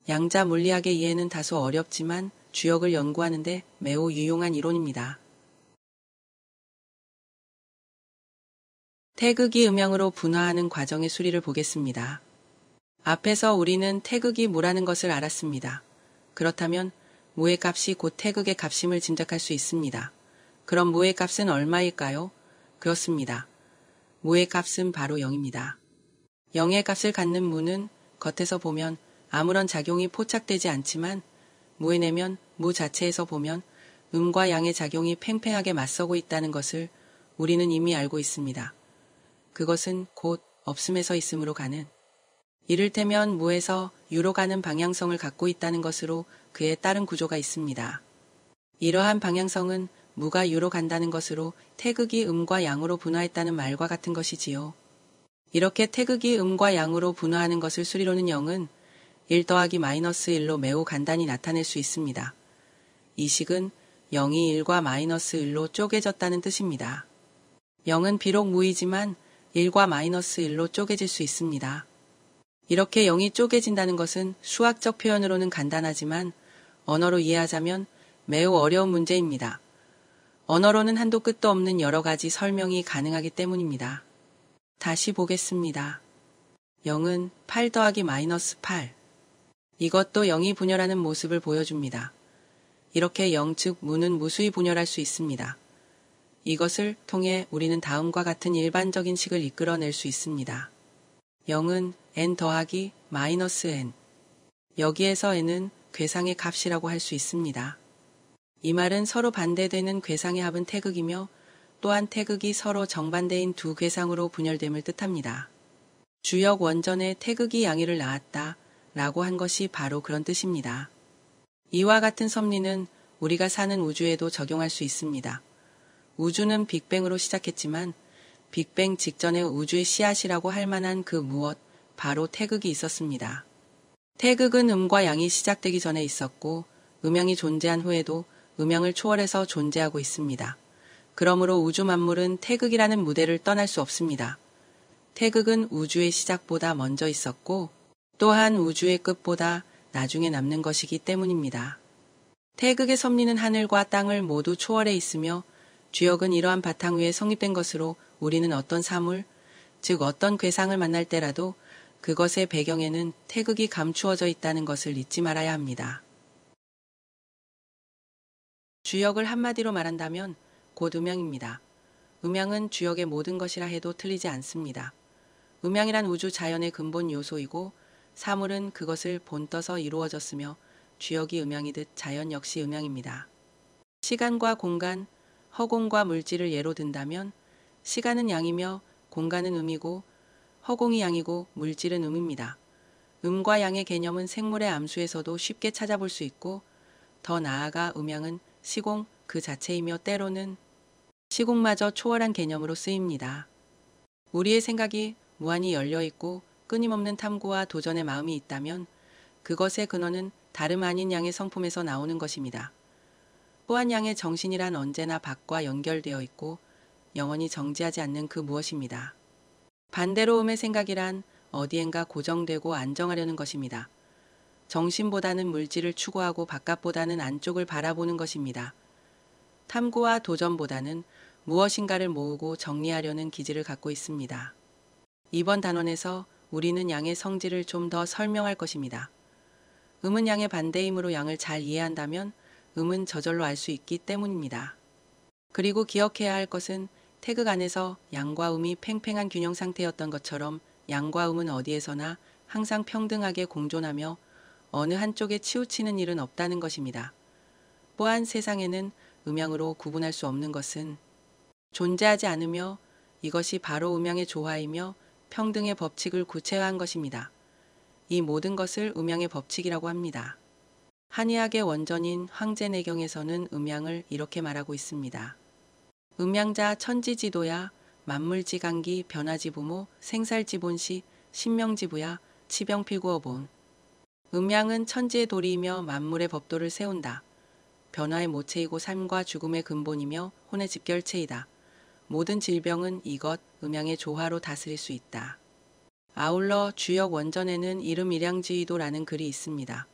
양자 물리학의 이해는 다소 어렵지만 주역을 연구하는 데 매우 유용한 이론입니다. 태극이 음양으로 분화하는 과정의 수리를 보겠습니다. 앞에서 우리는 태극이 무라는 것을 알았습니다. 그렇다면 무의 값이 곧 태극의 값임을 짐작할 수 있습니다. 그럼 무의 값은 얼마일까요? 그렇습니다. 무의 값은 바로 영입니다. 영의 값을 갖는 무는 겉에서 보면 아무런 작용이 포착되지 않지만 무의 내면, 무 자체에서 보면 음과 양의 작용이 팽팽하게 맞서고 있다는 것을 우리는 이미 알고 있습니다. 그것은 곧 없음에서 있음으로 가는, 이를테면 무에서 유로 가는 방향성을 갖고 있다는 것으로 그에 따른 구조가 있습니다. 이러한 방향성은 무가 유로 간다는 것으로 태극이 음과 양으로 분화했다는 말과 같은 것이지요. 이렇게 태극이 음과 양으로 분화하는 것을 수리로는 영은 일 더하기 마이너스 일로 매우 간단히 나타낼 수 있습니다. 이 식은 영이 일과 마이너스 일로 쪼개졌다는 뜻입니다. 영은 비록 무이지만 일과 마이너스 일로 쪼개질 수 있습니다. 이렇게 영이 쪼개진다는 것은 수학적 표현으로는 간단하지만 언어로 이해하자면 매우 어려운 문제입니다. 언어로는 한도 끝도 없는 여러 가지 설명이 가능하기 때문입니다. 다시 보겠습니다. 영은 팔 더하기 마이너스 팔. 이것도 영이 분열하는 모습을 보여줍니다. 이렇게 영, 즉 무는 무수히 분열할 수 있습니다. 이것을 통해 우리는 다음과 같은 일반적인 식을 이끌어낼 수 있습니다. 영은 n 더하기 마이너스 n. 여기에서 n은 괴상의 값이라고 할 수 있습니다. 이 말은 서로 반대되는 괴상의 합은 태극이며 또한 태극이 서로 정반대인 두 괴상으로 분열됨을 뜻합니다. 주역 원전에 태극이 양이를 낳았다 라고 한 것이 바로 그런 뜻입니다. 이와 같은 섭리는 우리가 사는 우주에도 적용할 수 있습니다. 우주는 빅뱅으로 시작했지만 빅뱅 직전에 우주의 씨앗이라고 할 만한 그 무엇, 바로 태극이 있었습니다. 태극은 음과 양이 시작되기 전에 있었고 음양이 존재한 후에도 음양을 초월해서 존재하고 있습니다. 그러므로 우주 만물은 태극이라는 무대를 떠날 수 없습니다. 태극은 우주의 시작보다 먼저 있었고 또한 우주의 끝보다 나중에 남는 것이기 때문입니다. 태극의 섭리는 하늘과 땅을 모두 초월해 있으며 주역은 이러한 바탕 위에 성립된 것으로 우리는 어떤 사물, 즉 어떤 괴상을 만날 때라도 그것의 배경에는 태극이 감추어져 있다는 것을 잊지 말아야 합니다. 주역을 한마디로 말한다면 곧 음양입니다. 음양은 주역의 모든 것이라 해도 틀리지 않습니다. 음양이란 우주 자연의 근본 요소이고 사물은 그것을 본떠서 이루어졌으며 주역이 음양이듯 자연 역시 음양입니다. 시간과 공간, 허공과 물질을 예로 든다면 시간은 양이며 공간은 음이고 허공이 양이고 물질은 음입니다. 음과 양의 개념은 생물의 암수에서도 쉽게 찾아볼 수 있고 더 나아가 음양은 시공 그 자체이며 때로는 시공마저 초월한 개념으로 쓰입니다. 우리의 생각이 무한히 열려있고 끊임없는 탐구와 도전의 마음이 있다면 그것의 근원은 다름 아닌 양의 성품에서 나오는 것입니다. 또한 양의 정신이란 언제나 밖과 연결되어 있고 영원히 정지하지 않는 그 무엇입니다. 반대로 음의 생각이란 어디엔가 고정되고 안정하려는 것입니다. 정신보다는 물질을 추구하고 바깥보다는 안쪽을 바라보는 것입니다. 탐구와 도전보다는 무엇인가를 모으고 정리하려는 기질을 갖고 있습니다. 이번 단원에서 우리는 양의 성질을 좀 더 설명할 것입니다. 음은 양의 반대이므로 양을 잘 이해한다면 음은 저절로 알 수 있기 때문입니다. 그리고 기억해야 할 것은 태극 안에서 양과 음이 팽팽한 균형 상태였던 것처럼 양과 음은 어디에서나 항상 평등하게 공존하며 어느 한쪽에 치우치는 일은 없다는 것입니다. 또한 세상에는 음양으로 구분할 수 없는 것은 존재하지 않으며 이것이 바로 음양의 조화이며 평등의 법칙을 구체화한 것입니다. 이 모든 것을 음양의 법칙이라고 합니다. 한의학의 원전인 황제내경에서는 음양을 이렇게 말하고 있습니다. 음양자 천지지도야, 만물지간기, 변화지부모, 생살지본시, 신명지부야, 치병필구어본. 음양은 천지의 도리이며 만물의 법도를 세운다. 변화의 모체이고 삶과 죽음의 근본이며 혼의 집결체이다. 모든 질병은 이것 음양의 조화로 다스릴 수 있다. 아울러 주역 원전에는 이름 일양지위도라는 글이 있습니다.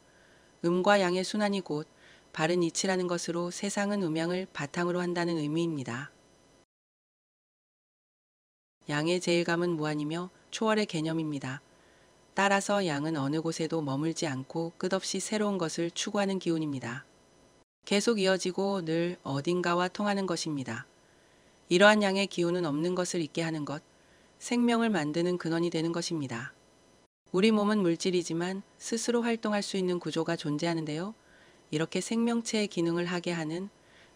음과 양의 순환이 곧 바른 이치라는 것으로 세상은 음양을 바탕으로 한다는 의미입니다. 양의 제일감은 무한이며 초월의 개념입니다. 따라서 양은 어느 곳에도 머물지 않고 끝없이 새로운 것을 추구하는 기운입니다. 계속 이어지고 늘 어딘가와 통하는 것입니다. 이러한 양의 기운은 없는 것을 있게 하는 것, 생명을 만드는 근원이 되는 것입니다. 우리 몸은 물질이지만 스스로 활동할 수 있는 구조가 존재하는데요. 이렇게 생명체의 기능을 하게 하는,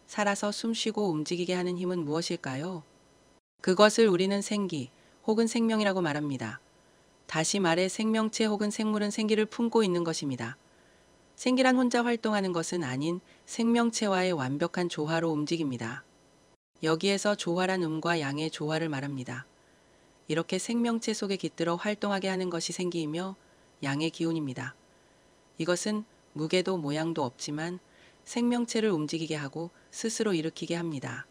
살아서 숨쉬고 움직이게 하는 힘은 무엇일까요? 그것을 우리는 생기 혹은 생명이라고 말합니다. 다시 말해 생명체 혹은 생물은 생기를 품고 있는 것입니다. 생기란 혼자 활동하는 것은 아닌 생명체와의 완벽한 조화로 움직입니다. 여기에서 조화란 음과 양의 조화를 말합니다. 이렇게 생명체 속에 깃들어 활동하게 하는 것이 생기이며 양의 기운입니다. 이것은 무게도 모양도 없지만 생명체를 움직이게 하고 스스로 일으키게 합니다.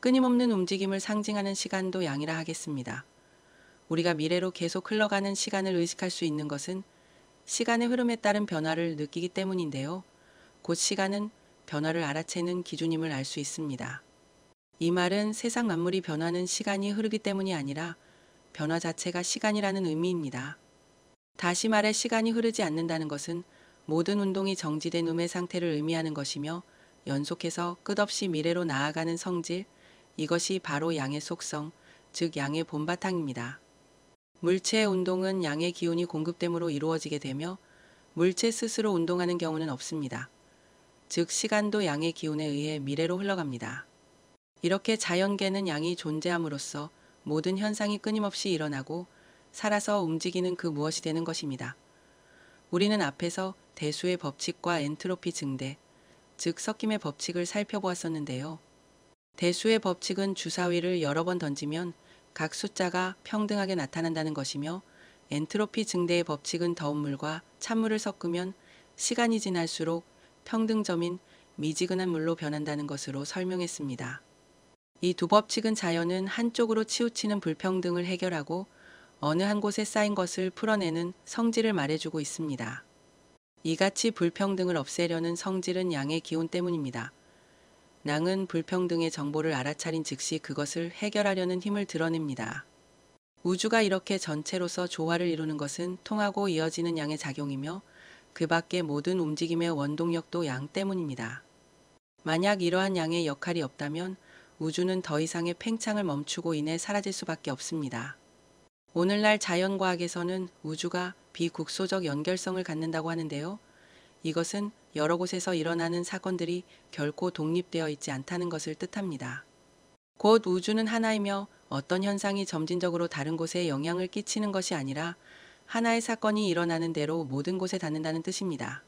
끊임없는 움직임을 상징하는 시간도 양이라 하겠습니다. 우리가 미래로 계속 흘러가는 시간을 의식할 수 있는 것은 시간의 흐름에 따른 변화를 느끼기 때문인데요. 곧 시간은 변화를 알아채는 기준임을 알 수 있습니다. 이 말은 세상 만물이 변하는 시간이 흐르기 때문이 아니라 변화 자체가 시간이라는 의미입니다. 다시 말해 시간이 흐르지 않는다는 것은 모든 운동이 정지된 음의 상태를 의미하는 것이며 연속해서 끝없이 미래로 나아가는 성질, 이것이 바로 양의 속성, 즉 양의 본바탕입니다. 물체의 운동은 양의 기운이 공급됨으로 이루어지게 되며 물체 스스로 운동하는 경우는 없습니다. 즉 시간도 양의 기운에 의해 미래로 흘러갑니다. 이렇게 자연계는 양이 존재함으로써 모든 현상이 끊임없이 일어나고 살아서 움직이는 그 무엇이 되는 것입니다. 우리는 앞에서 대수의 법칙과 엔트로피 증대, 즉 섞임의 법칙을 살펴보았었는데요. 대수의 법칙은 주사위를 여러 번 던지면 각 숫자가 평등하게 나타난다는 것이며 엔트로피 증대의 법칙은 더운 물과 찬물을 섞으면 시간이 지날수록 평등점인 미지근한 물로 변한다는 것으로 설명했습니다. 이 두 법칙은 자연은 한쪽으로 치우치는 불평등을 해결하고 어느 한 곳에 쌓인 것을 풀어내는 성질을 말해주고 있습니다. 이같이 불평등을 없애려는 성질은 양의 기운 때문입니다. 양은 불평등의 정보를 알아차린 즉시 그것을 해결하려는 힘을 드러냅니다. 우주가 이렇게 전체로서 조화를 이루는 것은 통하고 이어지는 양의 작용이며 그 밖의 모든 움직임의 원동력도 양 때문입니다. 만약 이러한 양의 역할이 없다면 우주는 더 이상의 팽창을 멈추고 인해 사라질 수밖에 없습니다. 오늘날 자연과학에서는 우주가 비국소적 연결성을 갖는다고 하는데요. 이것은 여러 곳에서 일어나는 사건들이 결코 독립되어 있지 않다는 것을 뜻합니다. 곧 우주는 하나이며 어떤 현상이 점진적으로 다른 곳에 영향을 끼치는 것이 아니라 하나의 사건이 일어나는 대로 모든 곳에 닿는다는 뜻입니다.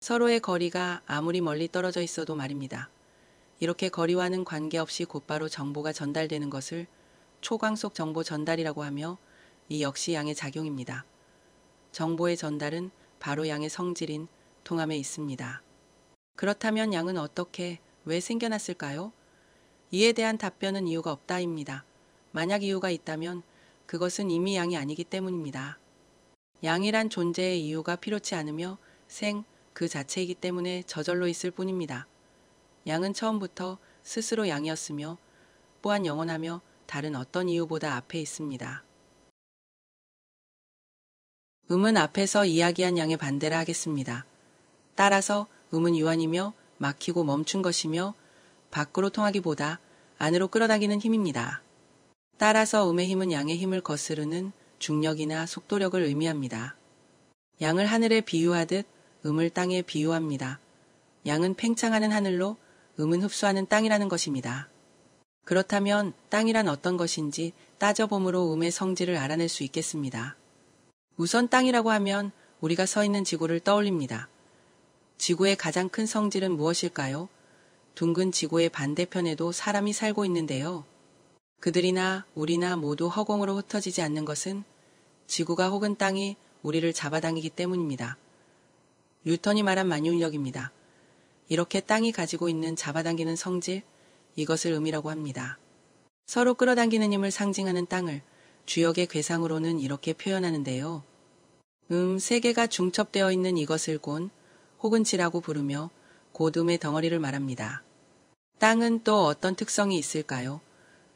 서로의 거리가 아무리 멀리 떨어져 있어도 말입니다. 이렇게 거리와는 관계없이 곧바로 정보가 전달되는 것을 초광속 정보 전달이라고 하며 이 역시 양의 작용입니다. 정보의 전달은 바로 양의 성질인 통함에 있습니다. 그렇다면 양은 어떻게, 왜 생겨났을까요? 이에 대한 답변은 이유가 없다입니다. 만약 이유가 있다면 그것은 이미 양이 아니기 때문입니다. 양이란 존재의 이유가 필요치 않으며 생, 그 자체이기 때문에 저절로 있을 뿐입니다. 양은 처음부터 스스로 양이었으며 또한 영원하며 다른 어떤 이유보다 앞에 있습니다. 음은 앞에서 이야기한 양의 반대라 하겠습니다. 따라서 음은 유한이며 막히고 멈춘 것이며 밖으로 통하기보다 안으로 끌어당기는 힘입니다. 따라서 음의 힘은 양의 힘을 거스르는 중력이나 속도력을 의미합니다. 양을 하늘에 비유하듯 음을 땅에 비유합니다. 양은 팽창하는 하늘로 음은 흡수하는 땅이라는 것입니다. 그렇다면 땅이란 어떤 것인지 따져봄으로 음의 성질을 알아낼 수 있겠습니다. 우선 땅이라고 하면 우리가 서 있는 지구를 떠올립니다. 지구의 가장 큰 성질은 무엇일까요? 둥근 지구의 반대편에도 사람이 살고 있는데요. 그들이나 우리나 모두 허공으로 흩어지지 않는 것은 지구가 혹은 땅이 우리를 잡아당기기 때문입니다. 뉴턴이 말한 만유인력입니다. 이렇게 땅이 가지고 있는 잡아당기는 성질, 이것을 음이라고 합니다. 서로 끌어당기는 힘을 상징하는 땅을 주역의 괘상으로는 이렇게 표현하는데요. 음, 세 개가 중첩되어 있는 이것을 곤 혹은 지라고 부르며 곧 음의 덩어리를 말합니다. 땅은 또 어떤 특성이 있을까요?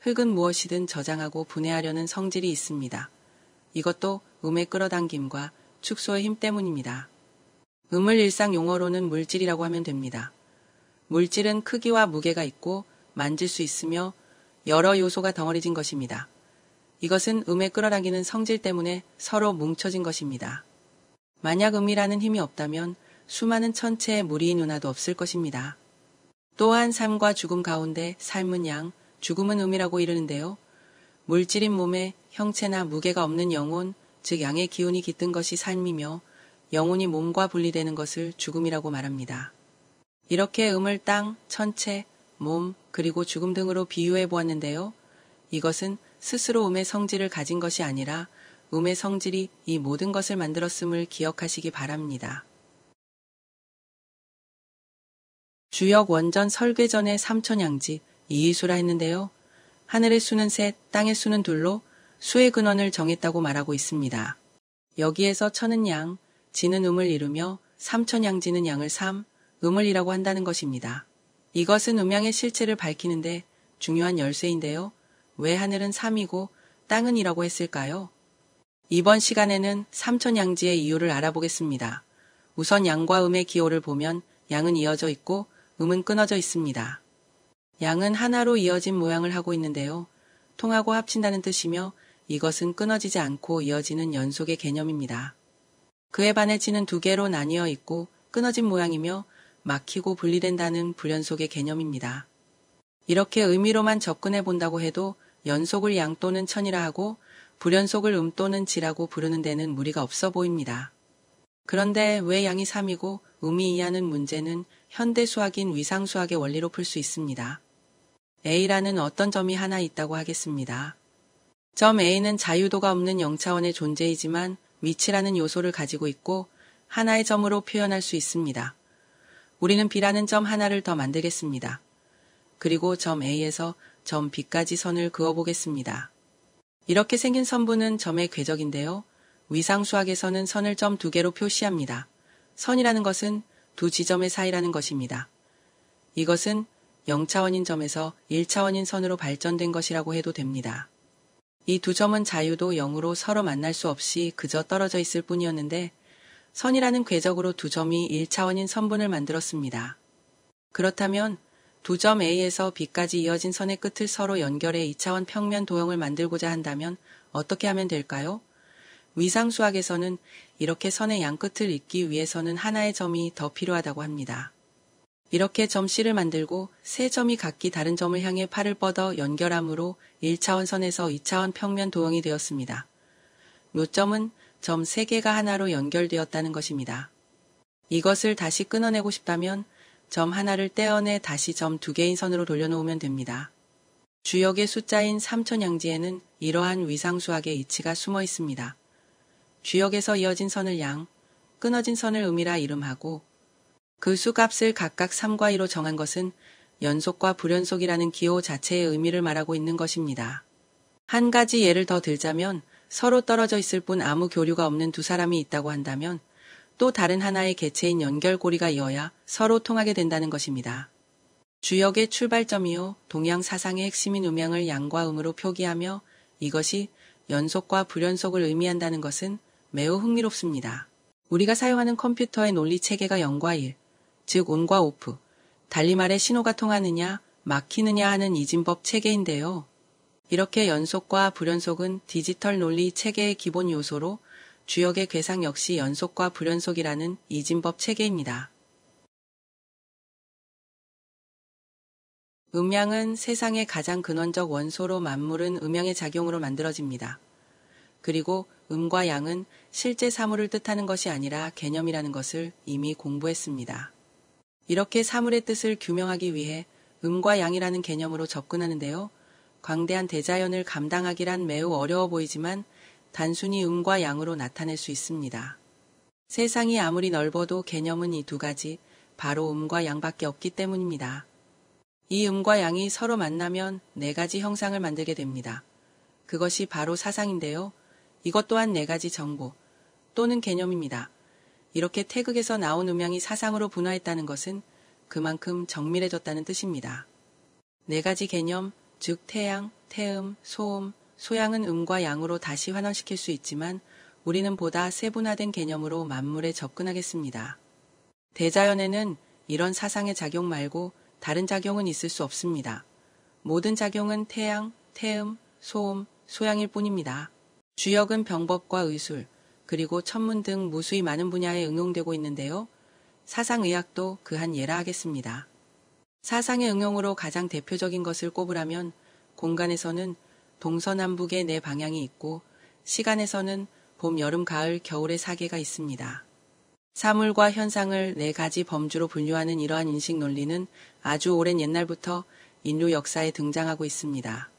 흙은 무엇이든 저장하고 분해하려는 성질이 있습니다. 이것도 음의 끌어당김과 축소의 힘 때문입니다. 음을 일상 용어로는 물질이라고 하면 됩니다. 물질은 크기와 무게가 있고 만질 수 있으며 여러 요소가 덩어리진 것입니다. 이것은 음에 끌어당기는 성질 때문에 서로 뭉쳐진 것입니다. 만약 음이라는 힘이 없다면 수많은 천체의 무리인 운하도 없을 것입니다. 또한 삶과 죽음 가운데 삶은 양, 죽음은 음이라고 이르는데요. 물질인 몸에 형체나 무게가 없는 영혼, 즉 양의 기운이 깃든 것이 삶이며 영혼이 몸과 분리되는 것을 죽음이라고 말합니다. 이렇게 음을 땅, 천체, 몸, 그리고 죽음 등으로 비유해 보았는데요. 이것은 스스로 음의 성질을 가진 것이 아니라 음의 성질이 이 모든 것을 만들었음을 기억하시기 바랍니다. 주역 원전 설괴 전에 삼천양지, 이이수라 했는데요. 하늘의 수는 셋, 땅의 수는 둘로 수의 근원을 정했다고 말하고 있습니다. 여기에서 천은 양, 지는 음을 이루며 삼천양지는 양을 삼, 음을 이라고 한다는 것입니다. 이것은 음양의 실체를 밝히는데 중요한 열쇠인데요. 왜 하늘은 삼이고 땅은 이라고 했을까요? 이번 시간에는 삼천양지의 이유를 알아보겠습니다. 우선 양과 음의 기호를 보면 양은 이어져 있고 음은 끊어져 있습니다. 양은 하나로 이어진 모양을 하고 있는데요. 통하고 합친다는 뜻이며 이것은 끊어지지 않고 이어지는 연속의 개념입니다. 그에 반해 지는 두 개로 나뉘어 있고 끊어진 모양이며 막히고 분리된다는 불연속의 개념입니다. 이렇게 의미로만 접근해 본다고 해도 연속을 양 또는 천이라 하고 불연속을 음 또는 지라고 부르는 데는 무리가 없어 보입니다. 그런데 왜 양이 삼이고 음이 이하는 문제는 현대 수학인 위상수학의 원리로 풀 수 있습니다. A라는 어떤 점이 하나 있다고 하겠습니다. 점 A는 자유도가 없는 영차원의 존재이지만 위치라는 요소를 가지고 있고 하나의 점으로 표현할 수 있습니다. 우리는 B라는 점 하나를 더 만들겠습니다. 그리고 점 A에서 점 B까지 선을 그어보겠습니다. 이렇게 생긴 선분은 점의 궤적인데요. 위상수학에서는 선을 점 두 개로 표시합니다. 선이라는 것은 두 지점의 사이라는 것입니다. 이것은 영 차원인 점에서 일 차원인 선으로 발전된 것이라고 해도 됩니다. 이 두 점은 자유도 영으로 서로 만날 수 없이 그저 떨어져 있을 뿐이었는데 선이라는 궤적으로 두 점이 일 차원인 선분을 만들었습니다. 그렇다면 두 점 A에서 B까지 이어진 선의 끝을 서로 연결해 이 차원 평면 도형을 만들고자 한다면 어떻게 하면 될까요? 위상수학에서는 이렇게 선의 양끝을 잇기 위해서는 하나의 점이 더 필요하다고 합니다. 이렇게 점 C를 만들고 세 점이 각기 다른 점을 향해 팔을 뻗어 연결함으로 일 차원 선에서 이 차원 평면 도형이 되었습니다. 요점은 점 세 개가 하나로 연결되었다는 것입니다. 이것을 다시 끊어내고 싶다면 점 하나를 떼어내 다시 점 두 개인 선으로 돌려놓으면 됩니다. 주역의 숫자인 삼천양지에는 이러한 위상수학의 이치가 숨어 있습니다. 주역에서 이어진 선을 양, 끊어진 선을 음이라 이름하고 그 수값을 각각 삼과 이로 정한 것은 연속과 불연속이라는 기호 자체의 의미를 말하고 있는 것입니다. 한 가지 예를 더 들자면 서로 떨어져 있을 뿐 아무 교류가 없는 두 사람이 있다고 한다면 또 다른 하나의 개체인 연결고리가 이어야 서로 통하게 된다는 것입니다. 주역의 출발점이요 동양 사상의 핵심인 음양을 양과 음으로 표기하며 이것이 연속과 불연속을 의미한다는 것은 매우 흥미롭습니다. 우리가 사용하는 컴퓨터의 논리 체계가 영과 일, 즉 온과 오프, 달리 말해 신호가 통하느냐 막히느냐 하는 이진법 체계인데요. 이렇게 연속과 불연속은 디지털 논리 체계의 기본 요소로 주역의 괘상 역시 연속과 불연속이라는 이진법 체계입니다. 음양은 세상의 가장 근원적 원소로 만물은 음양의 작용으로 만들어집니다. 그리고 음과 양은 실제 사물을 뜻하는 것이 아니라 개념이라는 것을 이미 공부했습니다. 이렇게 사물의 뜻을 규명하기 위해 음과 양이라는 개념으로 접근하는데요. 광대한 대자연을 감당하기란 매우 어려워 보이지만 단순히 음과 양으로 나타낼 수 있습니다. 세상이 아무리 넓어도 개념은 이 두 가지, 바로 음과 양밖에 없기 때문입니다. 이 음과 양이 서로 만나면 네 가지 형상을 만들게 됩니다. 그것이 바로 사상인데요. 이것 또한 네 가지 정보 또는 개념입니다. 이렇게 태극에서 나온 음양이 사상으로 분화했다는 것은 그만큼 정밀해졌다는 뜻입니다. 네 가지 개념, 즉 태양, 태음, 소음, 소양은 음과 양으로 다시 환원시킬 수 있지만 우리는 보다 세분화된 개념으로 만물에 접근하겠습니다. 대자연에는 이런 사상의 작용 말고 다른 작용은 있을 수 없습니다. 모든 작용은 태양, 태음, 소음, 소양일 뿐입니다. 주역은 병법과 의술, 그리고 천문 등 무수히 많은 분야에 응용되고 있는데요. 사상의학도 그한 예라 하겠습니다. 사상의 응용으로 가장 대표적인 것을 꼽으라면 공간에서는 동서남북의 네 방향이 있고 시간에서는 봄, 여름, 가을, 겨울의 사계가 있습니다. 사물과 현상을 네 가지 범주로 분류하는 이러한 인식 논리는 아주 오랜 옛날부터 인류 역사에 등장하고 있습니다.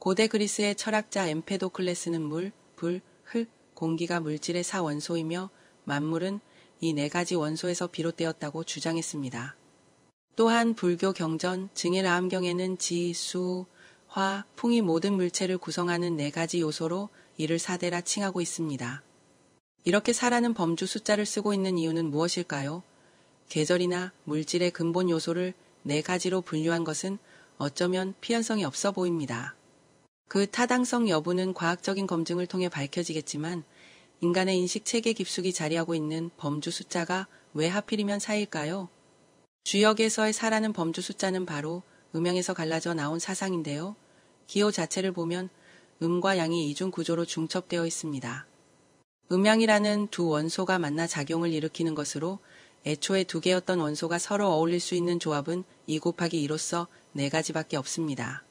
고대 그리스의 철학자 엠페도클레스는 물, 불, 흙, 공기가 물질의 사 원소이며 만물은 이 네 가지 원소에서 비롯되었다고 주장했습니다. 또한 불교 경전 증일아함경에는 지, 수, 화, 풍이 모든 물체를 구성하는 네 가지 요소로 이를 사대라 칭하고 있습니다. 이렇게 사라는 범주 숫자를 쓰고 있는 이유는 무엇일까요? 계절이나 물질의 근본 요소를 네 가지로 분류한 것은 어쩌면 피연성이 없어 보입니다. 그 타당성 여부는 과학적인 검증을 통해 밝혀지겠지만 인간의 인식체계 깊숙이 자리하고 있는 범주 숫자가 왜 하필이면 사일까요? 주역에서의 사라는 범주 숫자는 바로 음양에서 갈라져 나온 사상인데요. 기호 자체를 보면 음과 양이 이중 구조로 중첩되어 있습니다. 음양이라는 두 원소가 만나 작용을 일으키는 것으로 애초에 두 개였던 원소가 서로 어울릴 수 있는 조합은 이 곱하기 이로써 네 가지밖에 없습니다.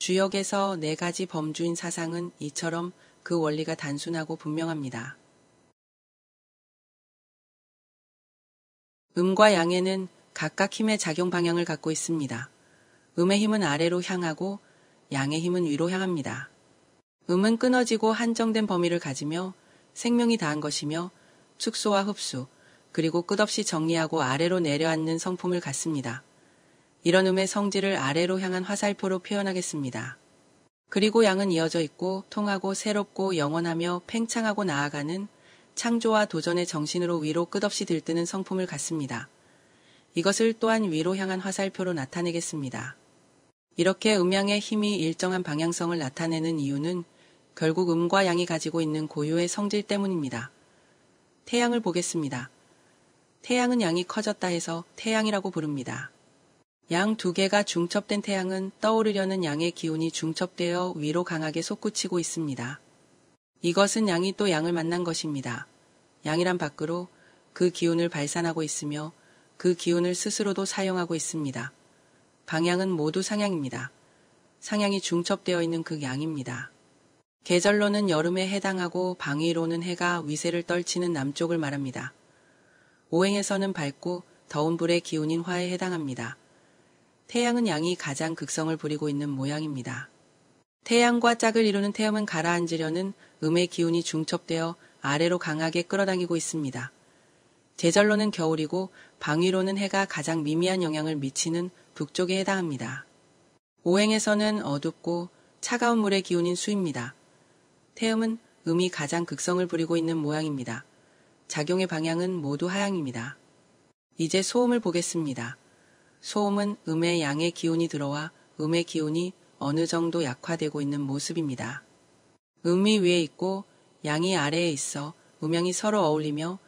주역에서 네 가지 범주인 사상은 이처럼 그 원리가 단순하고 분명합니다. 음과 양에는 각각 힘의 작용 방향을 갖고 있습니다. 음의 힘은 아래로 향하고 양의 힘은 위로 향합니다. 음은 끊어지고 한정된 범위를 가지며 생명이 다한 것이며 축소와 흡수, 그리고 끝없이 정리하고 아래로 내려앉는 성품을 갖습니다. 이런 음의 성질을 아래로 향한 화살표로 표현하겠습니다. 그리고 양은 이어져 있고 통하고 새롭고 영원하며 팽창하고 나아가는 창조와 도전의 정신으로 위로 끝없이 들뜨는 성품을 갖습니다. 이것을 또한 위로 향한 화살표로 나타내겠습니다. 이렇게 음양의 힘이 일정한 방향성을 나타내는 이유는 결국 음과 양이 가지고 있는 고유의 성질 때문입니다. 태양을 보겠습니다. 태양은 양이 커졌다 해서 태양이라고 부릅니다. 양 두 개가 중첩된 태양은 떠오르려는 양의 기운이 중첩되어 위로 강하게 솟구치고 있습니다. 이것은 양이 또 양을 만난 것입니다. 양이란 밖으로 그 기운을 발산하고 있으며 그 기운을 스스로도 사용하고 있습니다. 방향은 모두 상향입니다. 상향이 중첩되어 있는 그 양입니다. 계절로는 여름에 해당하고 방위로는 해가 위세를 떨치는 남쪽을 말합니다. 오행에서는 밝고 더운 불의 기운인 화에 해당합니다. 태양은 양이 가장 극성을 부리고 있는 모양입니다. 태양과 짝을 이루는 태음은 가라앉으려는 음의 기운이 중첩되어 아래로 강하게 끌어당기고 있습니다. 제절로는 겨울이고 방위로는 해가 가장 미미한 영향을 미치는 북쪽에 해당합니다. 오행에서는 어둡고 차가운 물의 기운인 수입니다. 태음은 음이 가장 극성을 부리고 있는 모양입니다. 작용의 방향은 모두 하향입니다. 이제 소음을 보겠습니다. 소음은 음의 양의 기운이 들어와 음의 기운이 어느 정도 약화되고 있는 모습입니다. 음이 위에 있고 양이 아래에 있어 음양이 서로 어울리며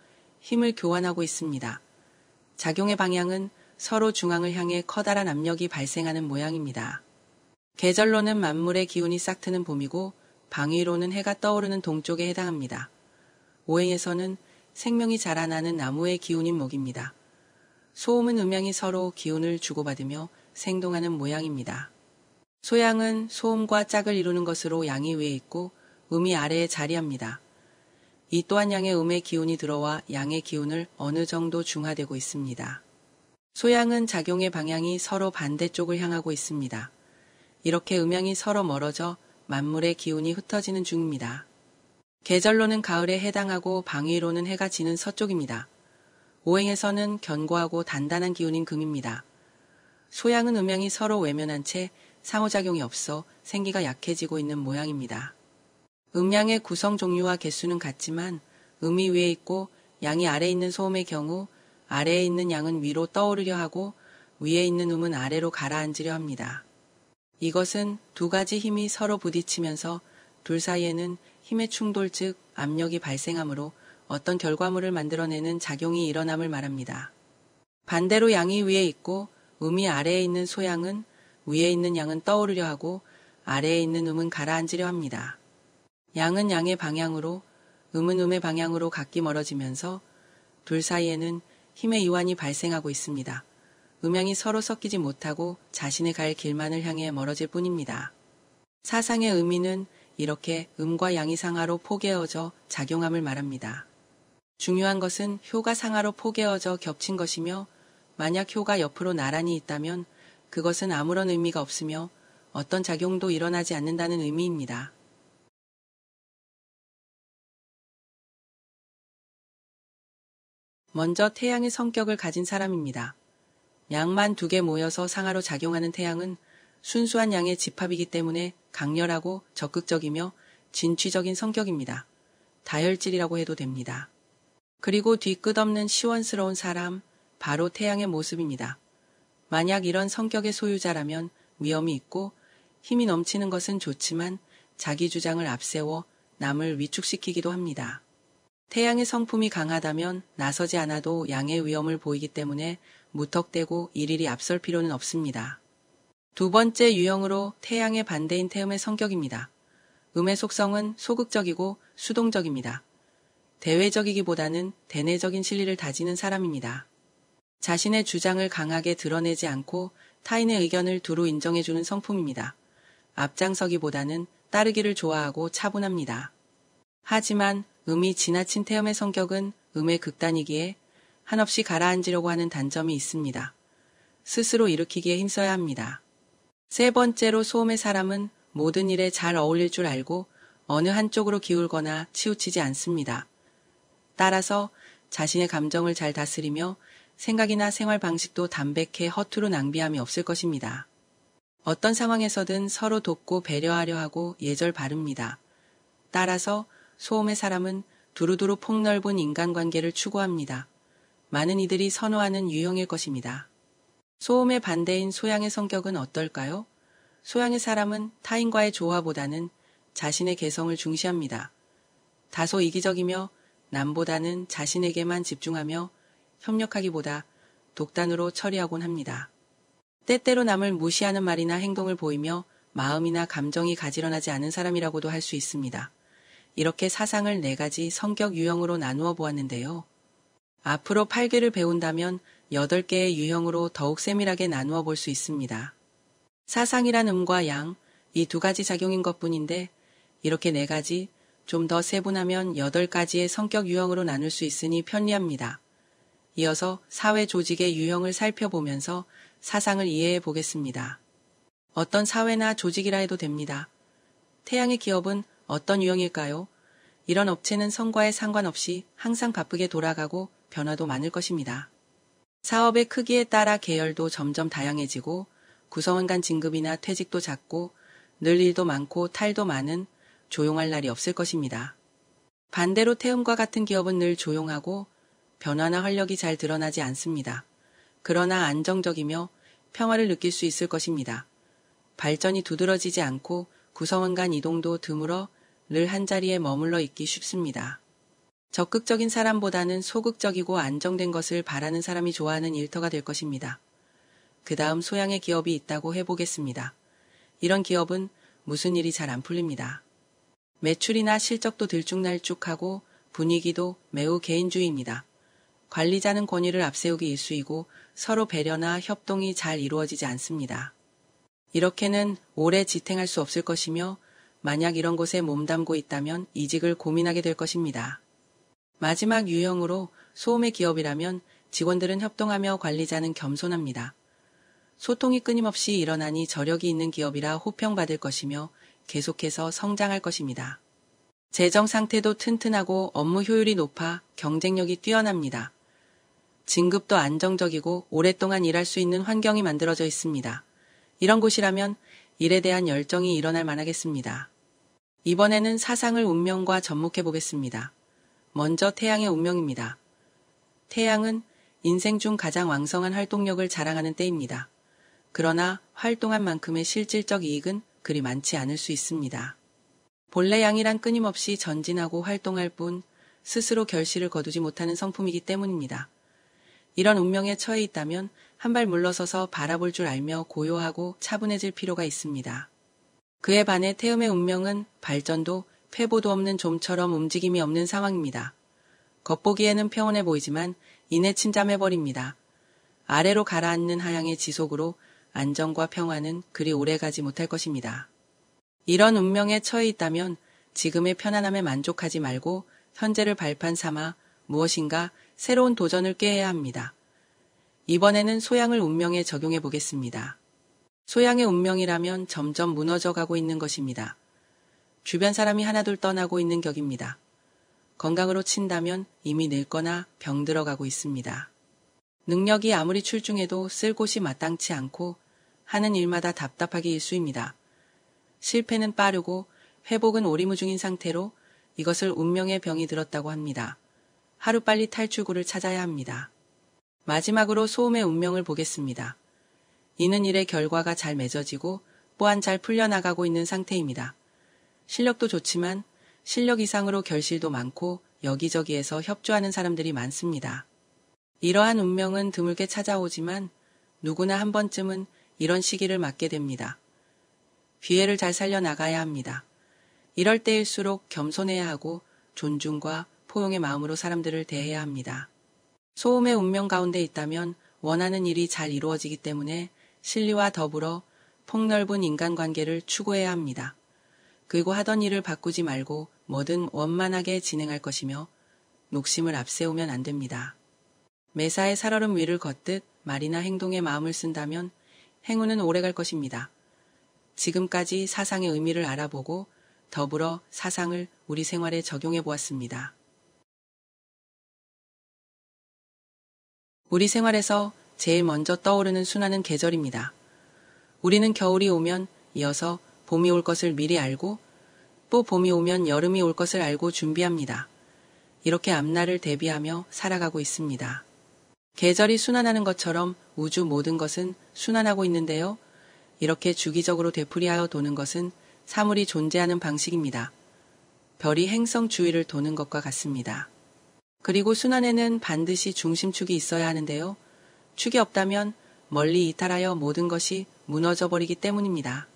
힘을 교환하고 있습니다. 작용의 방향은 서로 중앙을 향해 커다란 압력이 발생하는 모양입니다. 계절로는 만물의 기운이 싹트는 봄이고 방위로는 해가 떠오르는 동쪽에 해당합니다. 오행에서는 생명이 자라나는 나무의 기운인 목입니다. 소음은 음양이 서로 기운을 주고받으며 생동하는 모양입니다. 소양은 소음과 짝을 이루는 것으로 양이 위에 있고 음이 아래에 자리합니다. 이 또한 양의 음의 기운이 들어와 양의 기운을 어느 정도 중화되고 있습니다. 소양은 작용의 방향이 서로 반대쪽을 향하고 있습니다. 이렇게 음양이 서로 멀어져 만물의 기운이 흩어지는 중입니다. 계절로는 가을에 해당하고 방위로는 해가 지는 서쪽입니다. 오행에서는 견고하고 단단한 기운인 금입니다. 소양은 음양이 서로 외면한 채 상호작용이 없어 생기가 약해지고 있는 모양입니다. 음양의 구성 종류와 개수는 같지만 음이 위에 있고 양이 아래에 있는 소음의 경우 아래에 있는 양은 위로 떠오르려 하고 위에 있는 음은 아래로 가라앉으려 합니다. 이것은 두 가지 힘이 서로 부딪히면서 둘 사이에는 힘의 충돌 즉 압력이 발생하므로 어떤 결과물을 만들어내는 작용이 일어남을 말합니다. 반대로 양이 위에 있고 음이 아래에 있는 소양은 위에 있는 양은 떠오르려 하고 아래에 있는 음은 가라앉으려 합니다. 양은 양의 방향으로 음은 음의 방향으로 각기 멀어지면서 둘 사이에는 힘의 이완이 발생하고 있습니다. 음양이 서로 섞이지 못하고 자신의 갈 길만을 향해 멀어질 뿐입니다. 사상의 의미는 이렇게 음과 양이 상하로 포개어져 작용함을 말합니다. 중요한 것은 효가 상하로 포개어져 겹친 것이며 만약 효가 옆으로 나란히 있다면 그것은 아무런 의미가 없으며 어떤 작용도 일어나지 않는다는 의미입니다. 먼저 태양의 성격을 가진 사람입니다. 양만 두 개 모여서 상하로 작용하는 태양은 순수한 양의 집합이기 때문에 강렬하고 적극적이며 진취적인 성격입니다. 다혈질이라고 해도 됩니다. 그리고 뒤끝없는 시원스러운 사람, 바로 태양의 모습입니다. 만약 이런 성격의 소유자라면 위험이 있고 힘이 넘치는 것은 좋지만 자기 주장을 앞세워 남을 위축시키기도 합니다. 태양의 성품이 강하다면 나서지 않아도 양의 위험을 보이기 때문에 무턱대고 일일이 앞설 필요는 없습니다. 두 번째 유형으로 태양의 반대인 태음의 성격입니다. 음의 속성은 소극적이고 수동적입니다. 대외적이기보다는 대내적인 실리를 다지는 사람입니다. 자신의 주장을 강하게 드러내지 않고 타인의 의견을 두루 인정해주는 성품입니다. 앞장서기보다는 따르기를 좋아하고 차분합니다. 하지만 음이 지나친 태음의 성격은 음의 극단이기에 한없이 가라앉으려고 하는 단점이 있습니다. 스스로 일으키기에 힘써야 합니다. 세 번째로 소음의 사람은 모든 일에 잘 어울릴 줄 알고 어느 한쪽으로 기울거나 치우치지 않습니다. 따라서 자신의 감정을 잘 다스리며 생각이나 생활 방식도 담백해 허투루 낭비함이 없을 것입니다. 어떤 상황에서든 서로 돕고 배려하려 하고 예절 바릅니다. 따라서 소음의 사람은 두루두루 폭넓은 인간관계를 추구합니다. 많은 이들이 선호하는 유형일 것입니다. 소음의 반대인 소양의 성격은 어떨까요? 소양의 사람은 타인과의 조화보다는 자신의 개성을 중시합니다. 다소 이기적이며 남보다는 자신에게만 집중하며 협력하기보다 독단으로 처리하곤 합니다. 때때로 남을 무시하는 말이나 행동을 보이며 마음이나 감정이 가지런하지 않은 사람이라고도 할 수 있습니다. 이렇게 사상을 네 가지 성격 유형으로 나누어 보았는데요. 앞으로 팔괘를 배운다면 여덟 개의 유형으로 더욱 세밀하게 나누어 볼 수 있습니다. 사상이란 음과 양, 이 두 가지 작용인 것뿐인데 이렇게 네 가지, 좀 더 세분하면 여덟 가지의 성격 유형으로 나눌 수 있으니 편리합니다. 이어서 사회 조직의 유형을 살펴보면서 사상을 이해해 보겠습니다. 어떤 사회나 조직이라 해도 됩니다. 태양의 기업은 어떤 유형일까요? 이런 업체는 성과에 상관없이 항상 바쁘게 돌아가고 변화도 많을 것입니다. 사업의 크기에 따라 계열도 점점 다양해지고 구성원 간 진급이나 퇴직도 작고 늘 일도 많고 탈도 많은 조용할 날이 없을 것입니다. 반대로 태음과 같은 기업은 늘 조용하고 변화나 활력이 잘 드러나지 않습니다. 그러나 안정적이며 평화를 느낄 수 있을 것입니다. 발전이 두드러지지 않고 구성원 간 이동도 드물어 늘 한자리에 머물러 있기 쉽습니다. 적극적인 사람보다는 소극적이고 안정된 것을 바라는 사람이 좋아하는 일터가 될 것입니다. 그 다음 소양의 기업이 있다고 해보겠습니다. 이런 기업은 무슨 일이 잘 안 풀립니다. 매출이나 실적도 들쭉날쭉하고 분위기도 매우 개인주의입니다. 관리자는 권위를 앞세우기 일쑤이고 서로 배려나 협동이 잘 이루어지지 않습니다. 이렇게는 오래 지탱할 수 없을 것이며 만약 이런 곳에 몸담고 있다면 이직을 고민하게 될 것입니다. 마지막 유형으로 소음의 기업이라면 직원들은 협동하며 관리자는 겸손합니다. 소통이 끊임없이 일어나니 저력이 있는 기업이라 호평받을 것이며 계속해서 성장할 것입니다. 재정 상태도 튼튼하고 업무 효율이 높아 경쟁력이 뛰어납니다. 진급도 안정적이고 오랫동안 일할 수 있는 환경이 만들어져 있습니다. 이런 곳이라면 일에 대한 열정이 일어날 만하겠습니다. 이번에는 사상을 운명과 접목해 보겠습니다. 먼저 태양의 운명입니다. 태양은 인생 중 가장 왕성한 활동력을 자랑하는 때입니다. 그러나 활동한 만큼의 실질적 이익은 그리 많지 않을 수 있습니다. 본래 양이란 끊임없이 전진하고 활동할 뿐 스스로 결실을 거두지 못하는 성품이기 때문입니다. 이런 운명에 처해 있다면 한 발 물러서서 바라볼 줄 알며 고요하고 차분해질 필요가 있습니다. 그에 반해 태음의 운명은 발전도 퇴보도 없는 좀처럼 움직임이 없는 상황입니다. 겉보기에는 평온해 보이지만 이내 침잠해버립니다. 아래로 가라앉는 하향의 지속으로 안정과 평화는 그리 오래가지 못할 것입니다. 이런 운명에 처해 있다면 지금의 편안함에 만족하지 말고 현재를 발판 삼아 무엇인가 새로운 도전을 꾀해야 합니다. 이번에는 소양을 운명에 적용해 보겠습니다. 소양의 운명이라면 점점 무너져가고 있는 것입니다. 주변 사람이 하나둘 떠나고 있는 격입니다. 건강으로 친다면 이미 늙거나 병들어가고 있습니다. 능력이 아무리 출중해도 쓸 곳이 마땅치 않고 하는 일마다 답답하기 일쑤입니다. 실패는 빠르고 회복은 오리무중인 상태로 이것을 운명의 병이 들었다고 합니다. 하루빨리 탈출구를 찾아야 합니다. 마지막으로 소음의 운명을 보겠습니다. 이는 일의 결과가 잘 맺어지고 또한 잘 풀려나가고 있는 상태입니다. 실력도 좋지만 실력 이상으로 결실도 많고 여기저기에서 협조하는 사람들이 많습니다. 이러한 운명은 드물게 찾아오지만 누구나 한 번쯤은 이런 시기를 맞게 됩니다. 기회를 잘 살려나가야 합니다. 이럴 때일수록 겸손해야 하고 존중과 포용의 마음으로 사람들을 대해야 합니다. 소음의 운명 가운데 있다면 원하는 일이 잘 이루어지기 때문에 실리와 더불어 폭넓은 인간관계를 추구해야 합니다. 그리고 하던 일을 바꾸지 말고 뭐든 원만하게 진행할 것이며 욕심을 앞세우면 안 됩니다. 매사에 살얼음 위를 걷듯 말이나 행동에 마음을 쓴다면 행운은 오래갈 것입니다. 지금까지 사상의 의미를 알아보고 더불어 사상을 우리 생활에 적용해 보았습니다. 우리 생활에서 제일 먼저 떠오르는 순환은 계절입니다. 우리는 겨울이 오면 이어서 봄이 올 것을 미리 알고 또 봄이 오면 여름이 올 것을 알고 준비합니다. 이렇게 앞날을 대비하며 살아가고 있습니다. 계절이 순환하는 것처럼 우주 모든 것은 순환하고 있는데요. 이렇게 주기적으로 되풀이하여 도는 것은 사물이 존재하는 방식입니다. 별이 행성 주위를 도는 것과 같습니다. 그리고 순환에는 반드시 중심축이 있어야 하는데요. 축이 없다면 멀리 이탈하여 모든 것이 무너져버리기 때문입니다.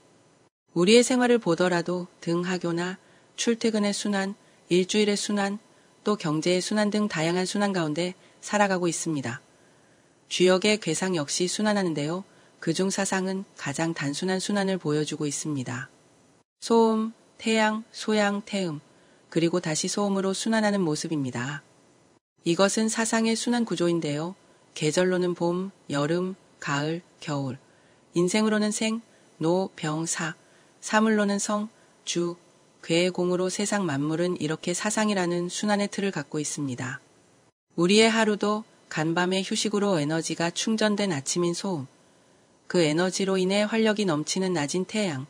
우리의 생활을 보더라도 등하교나 출퇴근의 순환, 일주일의 순환, 또 경제의 순환 등 다양한 순환 가운데 살아가고 있습니다. 주역의 괘상 역시 순환하는데요. 그중 사상은 가장 단순한 순환을 보여주고 있습니다. 소음, 태양, 소양, 태음, 그리고 다시 소음으로 순환하는 모습입니다. 이것은 사상의 순환 구조인데요. 계절로는 봄, 여름, 가을, 겨울, 인생으로는 생, 노, 병, 사, 사물로는 성, 주, 괘의 공으로 세상 만물은 이렇게 사상이라는 순환의 틀을 갖고 있습니다. 우리의 하루도 간밤의 휴식으로 에너지가 충전된 아침인 소음, 그 에너지로 인해 활력이 넘치는 낮인 태양,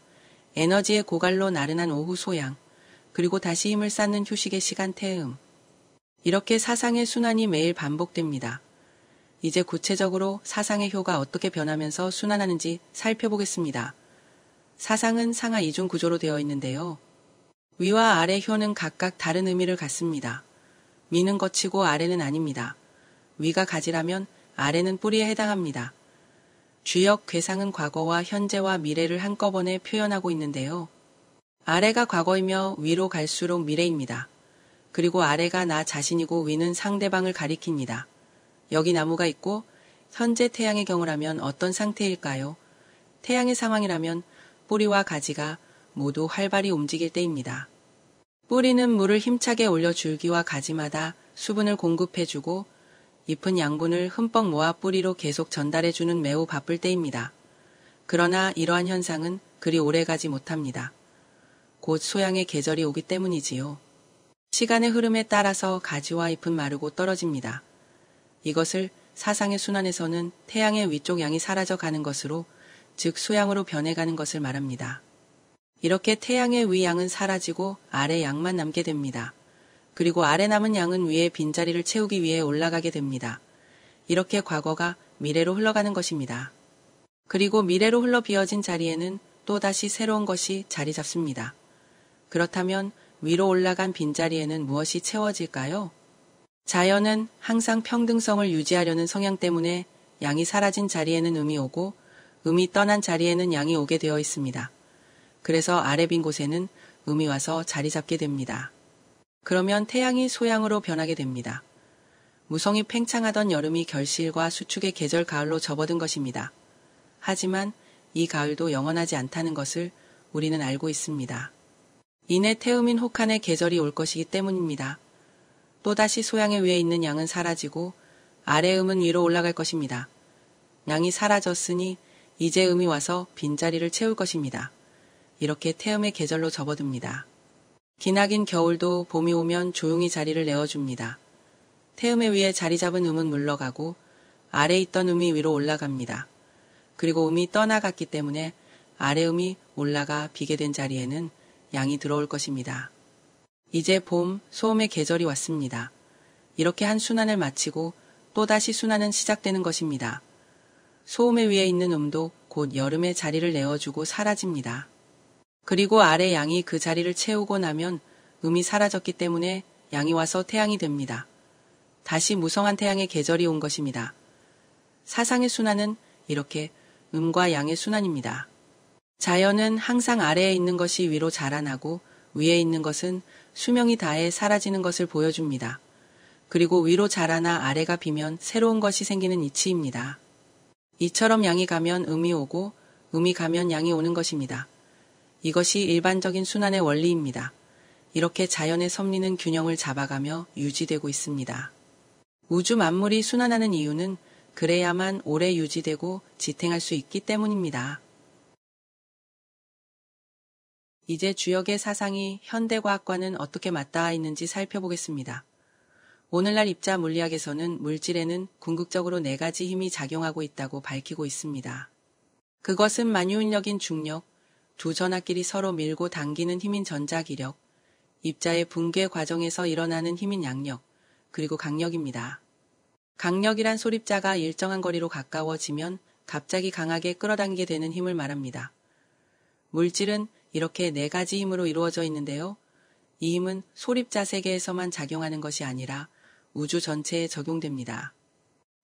에너지의 고갈로 나른한 오후 소양, 그리고 다시 힘을 쌓는 휴식의 시간 태음. 이렇게 사상의 순환이 매일 반복됩니다. 이제 구체적으로 사상의 효가 어떻게 변하면서 순환하는지 살펴보겠습니다. 사상은 상하 이중 구조로 되어 있는데요. 위와 아래 효는 각각 다른 의미를 갖습니다. 미는 거치고 아래는 아닙니다. 위가 가지라면 아래는 뿌리에 해당합니다. 주역 괴상은 과거와 현재와 미래를 한꺼번에 표현하고 있는데요. 아래가 과거이며 위로 갈수록 미래입니다. 그리고 아래가 나 자신이고 위는 상대방을 가리킵니다. 여기 나무가 있고 현재 태양의 경우라면 어떤 상태일까요? 태양의 상황이라면 뿌리와 가지가 모두 활발히 움직일 때입니다. 뿌리는 물을 힘차게 올려 줄기와 가지마다 수분을 공급해주고 잎은 양분을 흠뻑 모아 뿌리로 계속 전달해주는 매우 바쁠 때입니다. 그러나 이러한 현상은 그리 오래가지 못합니다. 곧 소양의 계절이 오기 때문이지요. 시간의 흐름에 따라서 가지와 잎은 마르고 떨어집니다. 이것을 사상의 순환에서는 태양의 위쪽 양이 사라져 가는 것으로, 즉 소양으로 변해가는 것을 말합니다. 이렇게 태양의 위양은 사라지고 아래 양만 남게 됩니다. 그리고 아래 남은 양은 위에 빈자리를 채우기 위해 올라가게 됩니다. 이렇게 과거가 미래로 흘러가는 것입니다. 그리고 미래로 흘러 비어진 자리에는 또다시 새로운 것이 자리 잡습니다. 그렇다면 위로 올라간 빈자리에는 무엇이 채워질까요? 자연은 항상 평등성을 유지하려는 성향 때문에 양이 사라진 자리에는 음이 오고, 음이 떠난 자리에는 양이 오게 되어 있습니다. 그래서 아래 빈 곳에는 음이 와서 자리 잡게 됩니다. 그러면 태양이 소양으로 변하게 됩니다. 무성이 팽창하던 여름이 결실과 수축의 계절 가을로 접어든 것입니다. 하지만 이 가을도 영원하지 않다는 것을 우리는 알고 있습니다. 이내 태음인 혹한의 계절이 올 것이기 때문입니다. 또다시 소양의 위에 있는 양은 사라지고 아래 음은 위로 올라갈 것입니다. 양이 사라졌으니 이제 음이 와서 빈자리를 채울 것입니다. 이렇게 태음의 계절로 접어듭니다. 기나긴 겨울도 봄이 오면 조용히 자리를 내어줍니다. 태음의 위에 자리 잡은 음은 물러가고 아래에 있던 음이 위로 올라갑니다. 그리고 음이 떠나갔기 때문에 아래 음이 올라가 비게 된 자리에는 양이 들어올 것입니다. 이제 봄, 소음의 계절이 왔습니다. 이렇게 한 순환을 마치고 또다시 순환은 시작되는 것입니다. 소음의 위에 있는 음도 곧 여름에 자리를 내어주고 사라집니다. 그리고 아래 양이 그 자리를 채우고 나면 음이 사라졌기 때문에 양이 와서 태양이 됩니다. 다시 무성한 태양의 계절이 온 것입니다. 사상의 순환은 이렇게 음과 양의 순환입니다. 자연은 항상 아래에 있는 것이 위로 자라나고 위에 있는 것은 수명이 다해 사라지는 것을 보여줍니다. 그리고 위로 자라나 아래가 비면 새로운 것이 생기는 이치입니다. 이처럼 양이 가면 음이 오고 음이 가면 양이 오는 것입니다. 이것이 일반적인 순환의 원리입니다. 이렇게 자연의 섭리는 균형을 잡아가며 유지되고 있습니다. 우주 만물이 순환하는 이유는 그래야만 오래 유지되고 지탱할 수 있기 때문입니다. 이제 주역의 사상이 현대과학과는 어떻게 맞닿아 있는지 살펴보겠습니다. 오늘날 입자 물리학에서는 물질에는 궁극적으로 네 가지 힘이 작용하고 있다고 밝히고 있습니다. 그것은 만유인력인 중력, 두 전하끼리 서로 밀고 당기는 힘인 전자기력, 입자의 붕괴 과정에서 일어나는 힘인 양력, 그리고 강력입니다. 강력이란 소립자가 일정한 거리로 가까워지면 갑자기 강하게 끌어당기게 되는 힘을 말합니다. 물질은 이렇게 네 가지 힘으로 이루어져 있는데요. 이 힘은 소립자 세계에서만 작용하는 것이 아니라 우주 전체에 적용됩니다.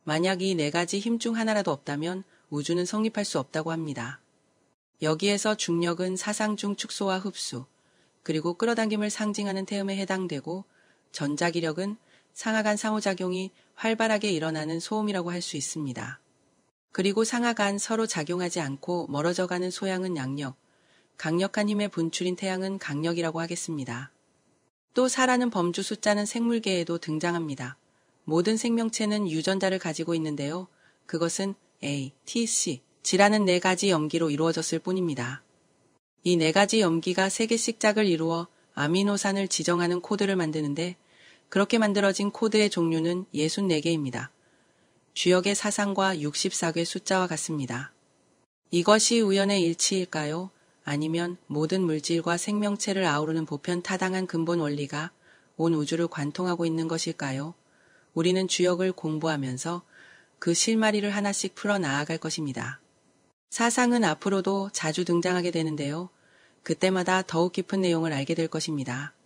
만약 이 네 가지 힘 중 하나라도 없다면 우주는 성립할 수 없다고 합니다. 여기에서 중력은 사상 중 축소와 흡수, 그리고 끌어당김을 상징하는 태음에 해당되고, 전자기력은 상하간 상호작용이 활발하게 일어나는 소음이라고 할 수 있습니다. 그리고 상하간 서로 작용하지 않고 멀어져가는 소양은 양력, 강력한 힘의 분출인 태양은 강력이라고 하겠습니다. 또 사라는 범주 숫자는 생물계에도 등장합니다. 모든 생명체는 유전자를 가지고 있는데요. 그것은 A, T, C, 지라는 네 가지 염기로 이루어졌을 뿐입니다. 이 네 가지 염기가 세 개씩 짝을 이루어 아미노산을 지정하는 코드를 만드는데, 그렇게 만들어진 코드의 종류는 육십사 개입니다. 주역의 사상과 육십사 괘 숫자와 같습니다. 이것이 우연의 일치일까요? 아니면 모든 물질과 생명체를 아우르는 보편 타당한 근본 원리가 온 우주를 관통하고 있는 것일까요? 우리는 주역을 공부하면서 그 실마리를 하나씩 풀어 나아갈 것입니다. 사상은 앞으로도 자주 등장하게 되는데요. 그때마다 더욱 깊은 내용을 알게 될 것입니다.